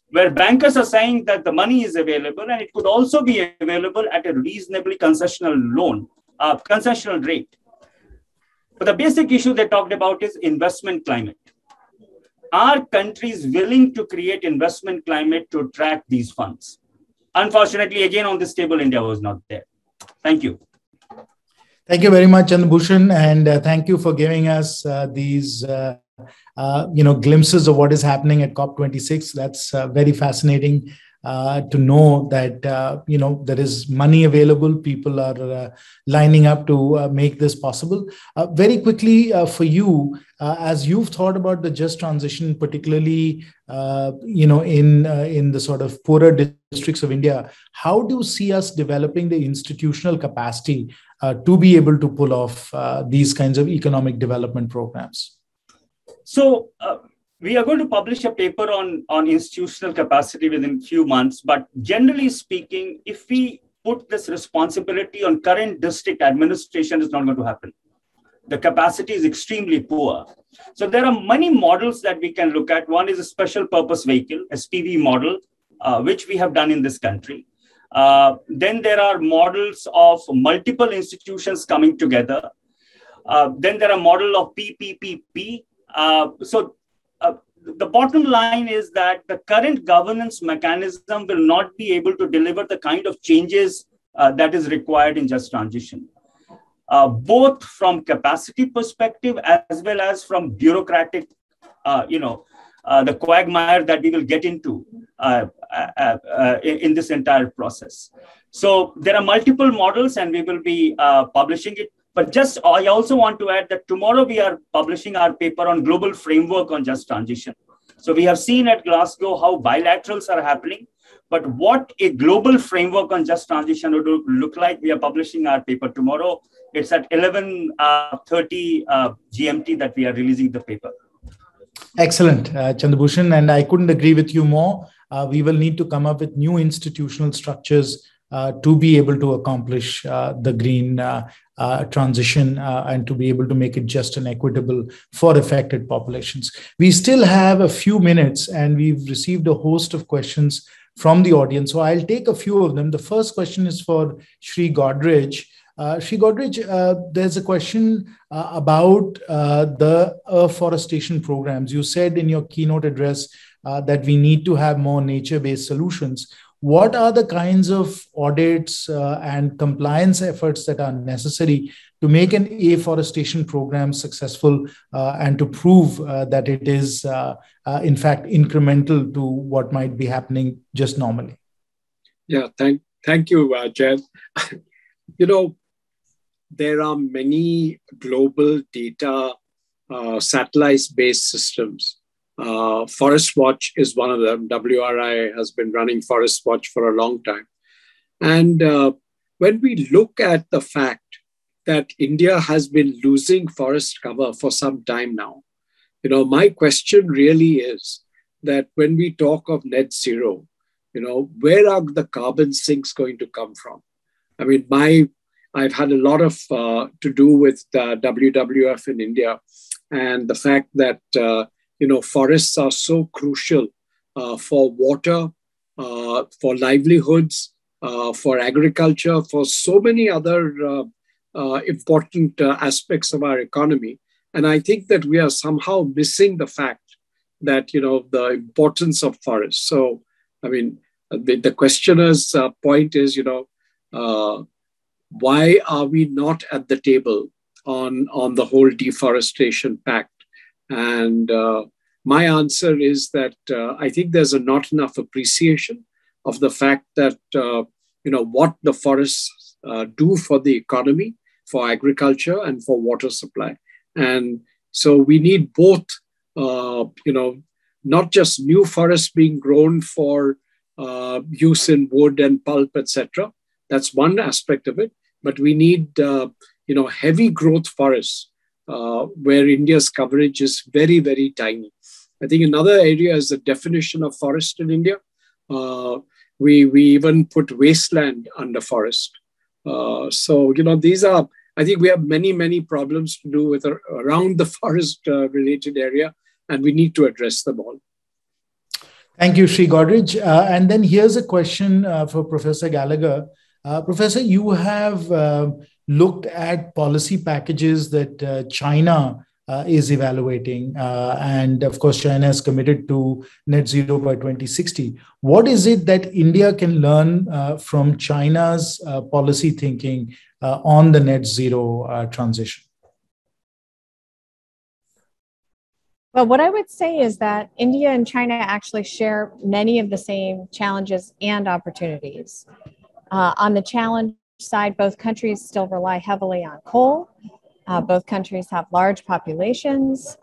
where bankers are saying that the money is available and it could also be available at a reasonably concessional loan, concessional rate. But the basic issue they talked about is investment climate. Are countries willing to create investment climate to attract these funds? Unfortunately, again, on this table, India was not there. Thank you. Thank you very much, Chandra Bhushan, and thank you for giving us these glimpses of what is happening at COP26. That's very fascinating to know that there is money available. People are lining up to make this possible. Very quickly for you, as you've thought about the just transition, particularly in the sort of poorer districts of India, how do you see us developing the institutional capacity to be able to pull off these kinds of economic development programs? So we are going to publish a paper on institutional capacity within a few months. But generally speaking, if we put this responsibility on current district administration, it's not going to happen. The capacity is extremely poor. So there are many models that we can look at. One is a special purpose vehicle, SPV model, which we have done in this country. Then there are models of multiple institutions coming together. Then there are model of PPP. The bottom line is that the current governance mechanism will not be able to deliver the kind of changes that is required in just transition. Both from capacity perspective as well as from bureaucratic, the quagmire that we will get into in this entire process. So there are multiple models and we will be publishing it. But just I also want to add that tomorrow we are publishing our paper on global framework on just transition. So we have seen at Glasgow how bilaterals are happening, but what a global framework on just transition would look like, we are publishing our paper tomorrow. It's at 11:30 GMT that we are releasing the paper. Excellent, Chandra Bhushan, and I couldn't agree with you more. We will need to come up with new institutional structures to be able to accomplish the green transition and to be able to make it just and equitable for affected populations. We still have a few minutes and we've received a host of questions from the audience. So I'll take a few of them. The first question is for Shri Godrej. Shri Godrej, there's a question about the afforestation programs. You said in your keynote address that we need to have more nature-based solutions. What are the kinds of audits and compliance efforts that are necessary to make an afforestation program successful and to prove that it is, in fact, incremental to what might be happening just normally? Yeah, thank you, Jeff. You know, there are many global data satellite-based systems. Forest Watch is one of them. WRI has been running Forest Watch for a long time. And when we look at the fact that India has been losing forest cover for some time now, you know, my question really is that when we talk of net zero, you know, where are the carbon sinks going to come from? I mean, I've had a lot of to do with WWF in India and the fact that, you know, forests are so crucial for water, for livelihoods, for agriculture, for so many other important aspects of our economy. And I think that we are somehow missing the fact that, you know, the importance of forests. So, I mean, the questioner's point is, you know, why are we not at the table on the whole deforestation pact? And my answer is that I think there's not enough appreciation of the fact that, what the forests do for the economy, for agriculture and for water supply. And so we need both, not just new forests being grown for use in wood and pulp, etc. That's one aspect of it. But we need, heavy growth forests where India's coverage is very, very tiny. I think another area is the definition of forest in India. We even put wasteland under forest. These are, I think we have many, many problems to do with around the forest related area, and we need to address them all. Thank you, Shri Godrej. And then here's a question for Professor Gallagher. Professor, you have looked at policy packages that China is evaluating. And of course, China is committed to net zero by 2060. What is it that India can learn from China's policy thinking on the net zero transition? Well, what I would say is that India and China actually share many of the same challenges and opportunities. On the challenge side, both countries still rely heavily on coal. Both countries have large populations.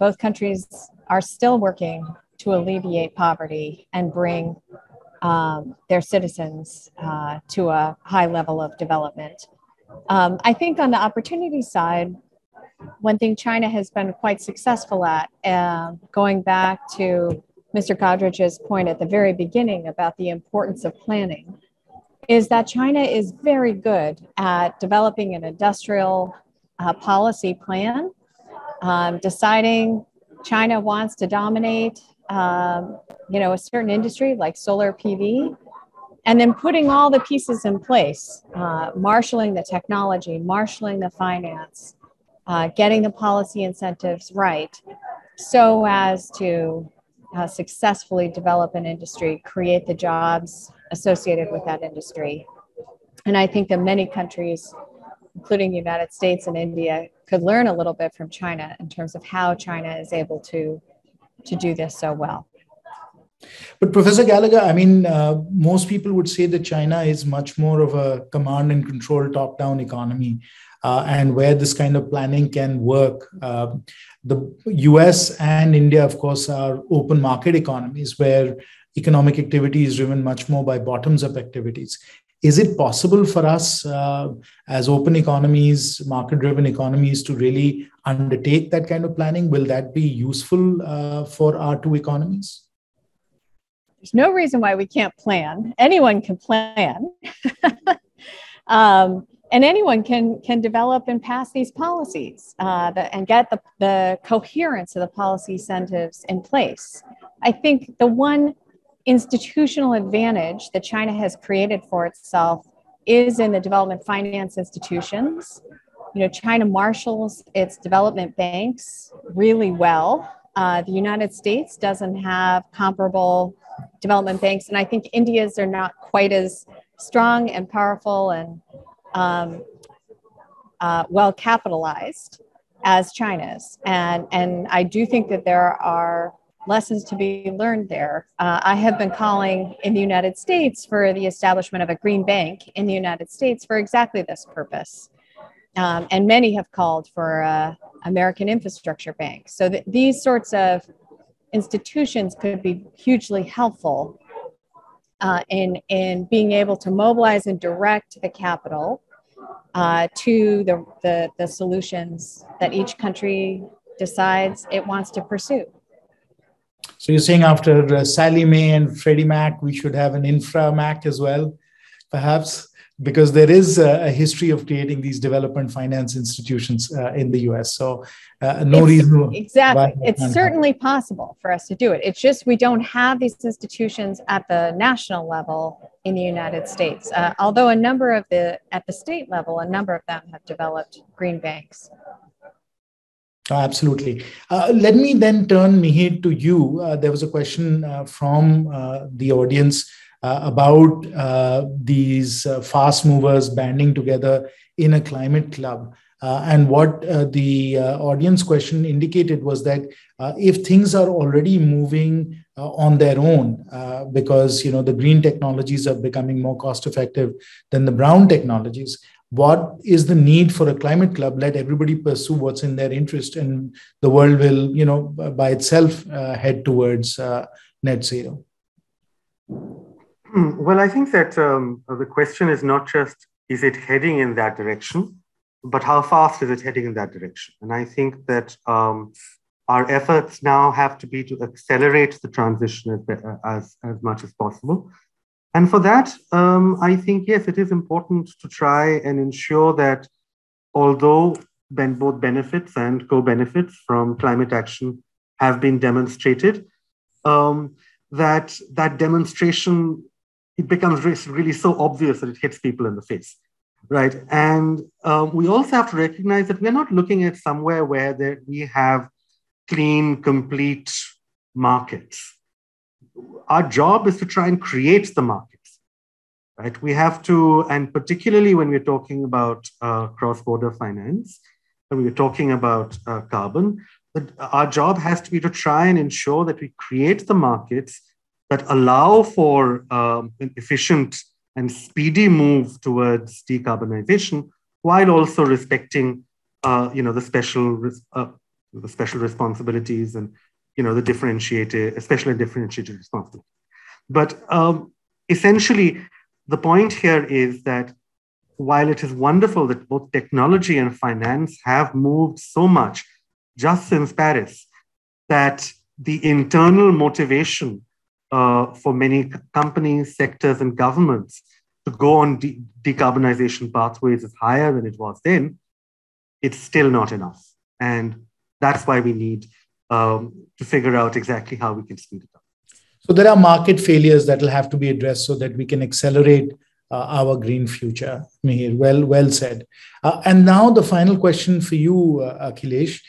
Both countries are still working to alleviate poverty and bring their citizens to a high level of development. I think on the opportunity side, one thing China has been quite successful at, going back to Mr. Godrej's point at the very beginning about the importance of planning, is that China is very good at developing an industrial policy plan, deciding China wants to dominate, a certain industry like solar PV, and then putting all the pieces in place, marshaling the technology, marshaling the finance, getting the policy incentives right so as to successfully develop an industry, create the jobs associated with that industry. And I think that many countries, including the United States and India, could learn a little bit from China in terms of how China is able to do this so well. But Professor Gallagher, I mean, most people would say that China is much more of a command and control top-down economy. And where this kind of planning can work. The US and India, of course, are open market economies where economic activity is driven much more by bottoms-up activities. Is it possible for us as open economies, market-driven economies, to really undertake that kind of planning? Will that be useful for our two economies? There's no reason why we can't plan. Anyone can plan. And anyone can develop and pass these policies and get the coherence of the policy incentives in place. I think the one institutional advantage that China has created for itself is in the development finance institutions. China marshals its development banks really well. The United States doesn't have comparable development banks, and I think India's are not quite as strong and powerful and well capitalized as China's. And I do think that there are lessons to be learned there. I have been calling in the United States for the establishment of a green bank in the United States for exactly this purpose. And many have called for American infrastructure bank. So that these sorts of institutions could be hugely helpful in being able to mobilize and direct the capital to the solutions that each country decides it wants to pursue. So you're saying after Sally Mae and Freddie Mac, we should have an infra Mac as well, perhaps, because there is a history of creating these development finance institutions in the US. So no reason. Exactly. It's certainly possible for us to do it. It's just we don't have these institutions at the national level in the United States, although at the state level, a number of them have developed green banks. Absolutely. Let me then turn, Mihir, to you. There was a question from the audience about these fast movers banding together in a climate club. And what the audience question indicated was that if things are already moving on their own, because the green technologies are becoming more cost-effective than the brown technologies, what is the need for a climate club? Let everybody pursue what's in their interest, and the world will, by itself head towards net zero. Well, I think that the question is not just, is it heading in that direction, but how fast is it heading in that direction? And I think that our efforts now have to be to accelerate the transition as much as possible. And for that, I think, yes, it is important to try and ensure that although both benefits and co-benefits from climate action have been demonstrated, that demonstration, it becomes really so obvious that it hits people in the face, right? And we also have to recognize that we're not looking at somewhere where we have clean, complete markets. Our job is to try and create the markets, right? We have to, and particularly when we're talking about cross-border finance, when we're talking about carbon, our job has to be to try and ensure that we create the markets that allow for an efficient and speedy move towards decarbonization, while also respecting, the special responsibilities and the differentiated, especially differentiated responsibility. But essentially, the point here is that while it is wonderful that both technology and finance have moved so much just since Paris, that the internal motivation for many companies, sectors, and governments to go on decarbonization pathways is higher than it was then, it's still not enough. And that's why we need to figure out exactly how we can speed it up. So there are market failures that will have to be addressed so that we can accelerate our green future. Mihir, well said. And now the final question for you, Akhilesh.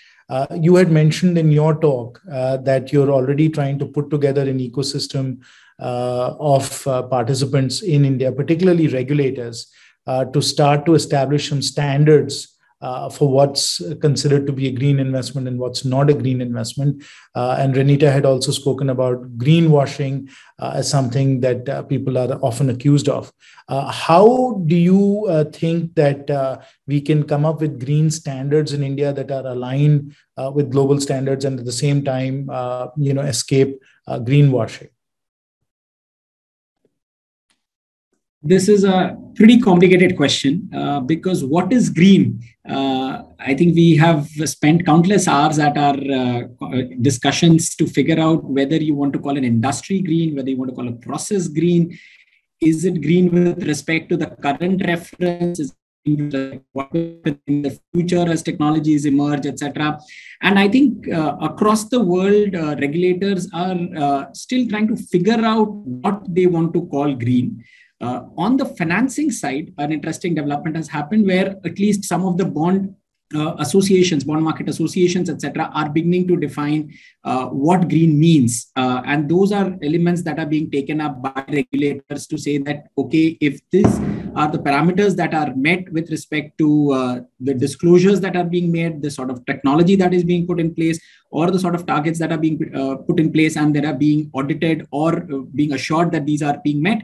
You had mentioned in your talk that you're already trying to put together an ecosystem of participants in India, particularly regulators, to start to establish some standards for what's considered to be a green investment and what's not a green investment. And Renita had also spoken about greenwashing as something that people are often accused of. How do you think that we can come up with green standards in India that are aligned with global standards and at the same time, escape greenwashing? This is a pretty complicated question because what is green? I think we have spent countless hours at our discussions to figure out whether you want to call an industry green, whether you want to call a process green. Is it green with respect to the current reference? Is it what in the future as technologies emerge, etc.? And I think across the world, regulators are still trying to figure out what they want to call green. On the financing side, an interesting development has happened where at least some of the bond associations, bond market associations, etc., are beginning to define what green means. And those are elements that are being taken up by regulators to say that, okay, if these are the parameters that are met with respect to the disclosures that are being made, the sort of technology that is being put in place, or the sort of targets that are being put in place and that are being audited or being assured that these are being met,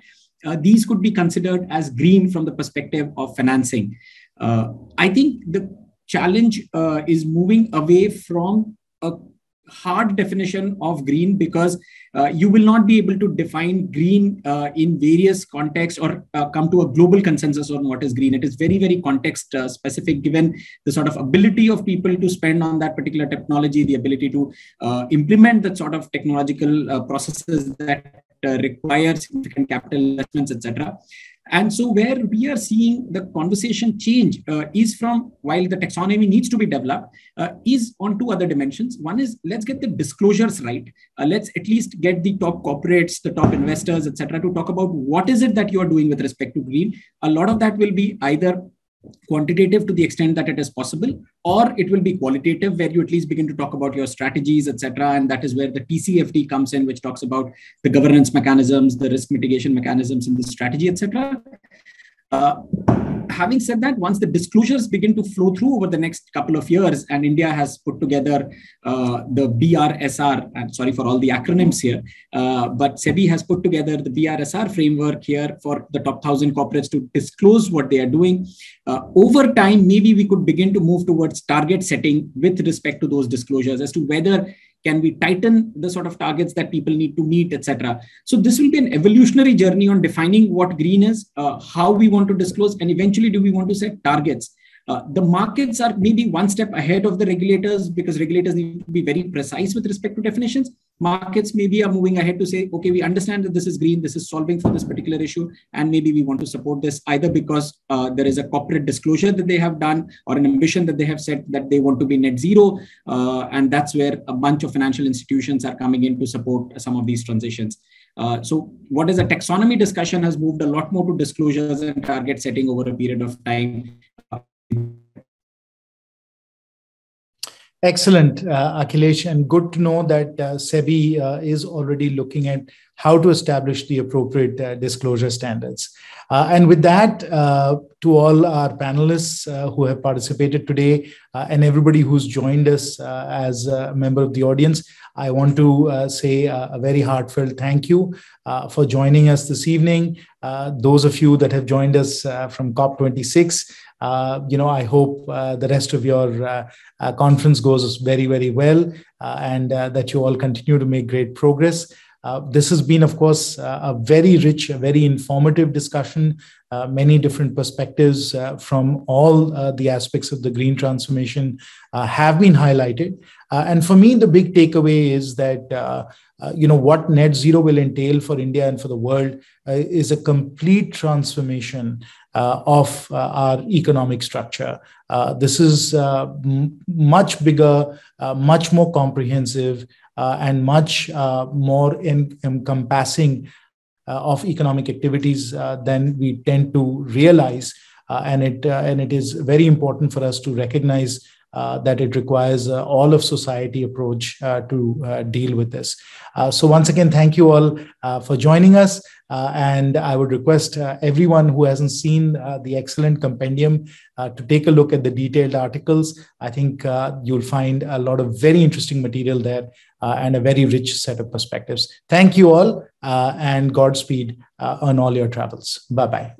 these could be considered as green from the perspective of financing. I think the challenge is moving away from a hard definition of green because you will not be able to define green in various contexts or come to a global consensus on what is green. It is very, very context specific given the sort of ability of people to spend on that particular technology, the ability to implement the sort of technological processes that require significant capital investments, etc. And so where we are seeing the conversation change is from, while the taxonomy needs to be developed, is on two other dimensions. One is, let's get the disclosures right. Let's at least get the top corporates, the top investors, etc., to talk about what is it that you are doing with respect to green. A lot of that will be either quantitative to the extent that it is possible, or it will be qualitative where you at least begin to talk about your strategies, etc. And that is where the TCFD comes in, which talks about the governance mechanisms, the risk mitigation mechanisms, and the strategy, etc. having said that, once the disclosures begin to flow through over the next couple of years, and India has put together the BRSR, I'm sorry for all the acronyms here, but SEBI has put together the BRSR framework here for the top 1,000 corporates to disclose what they are doing. Over time, maybe we could begin to move towards target setting with respect to those disclosures as to whether can we tighten the sort of targets that people need to meet, etc. So this will be an evolutionary journey on defining what green is, how we want to disclose, and eventually do we want to set targets. The markets are maybe one step ahead of the regulators because regulators need to be very precise with respect to definitions. Markets maybe are moving ahead to say, okay, we understand that this is green, this is solving for this particular issue, and maybe we want to support this either because there is a corporate disclosure that they have done or an ambition that they have set that they want to be net zero. And that's where a bunch of financial institutions are coming in to support some of these transitions. So what is a taxonomy discussion has moved a lot more to disclosures and target setting over a period of time. Excellent, Akhilesh, and good to know that SEBI is already looking at how to establish the appropriate disclosure standards. And with that, to all our panelists who have participated today and everybody who's joined us as a member of the audience, I want to say a very heartfelt thank you for joining us this evening. Those of you that have joined us from COP26, I hope the rest of your conference goes very, very well and that you all continue to make great progress. This has been, of course, a very rich, a very informative discussion, many different perspectives from all the aspects of the green transformation have been highlighted. And for me, the big takeaway is that, what net zero will entail for India and for the world is a complete transformation of our economic structure. This is much bigger, much more comprehensive, and much more encompassing of economic activities than we tend to realize. And it is very important for us to recognize that it requires all of society approach to deal with this. So once again, thank you all for joining us. And I would request everyone who hasn't seen the excellent compendium to take a look at the detailed articles. I think you'll find a lot of very interesting material there and a very rich set of perspectives. Thank you all and Godspeed on all your travels. Bye-bye.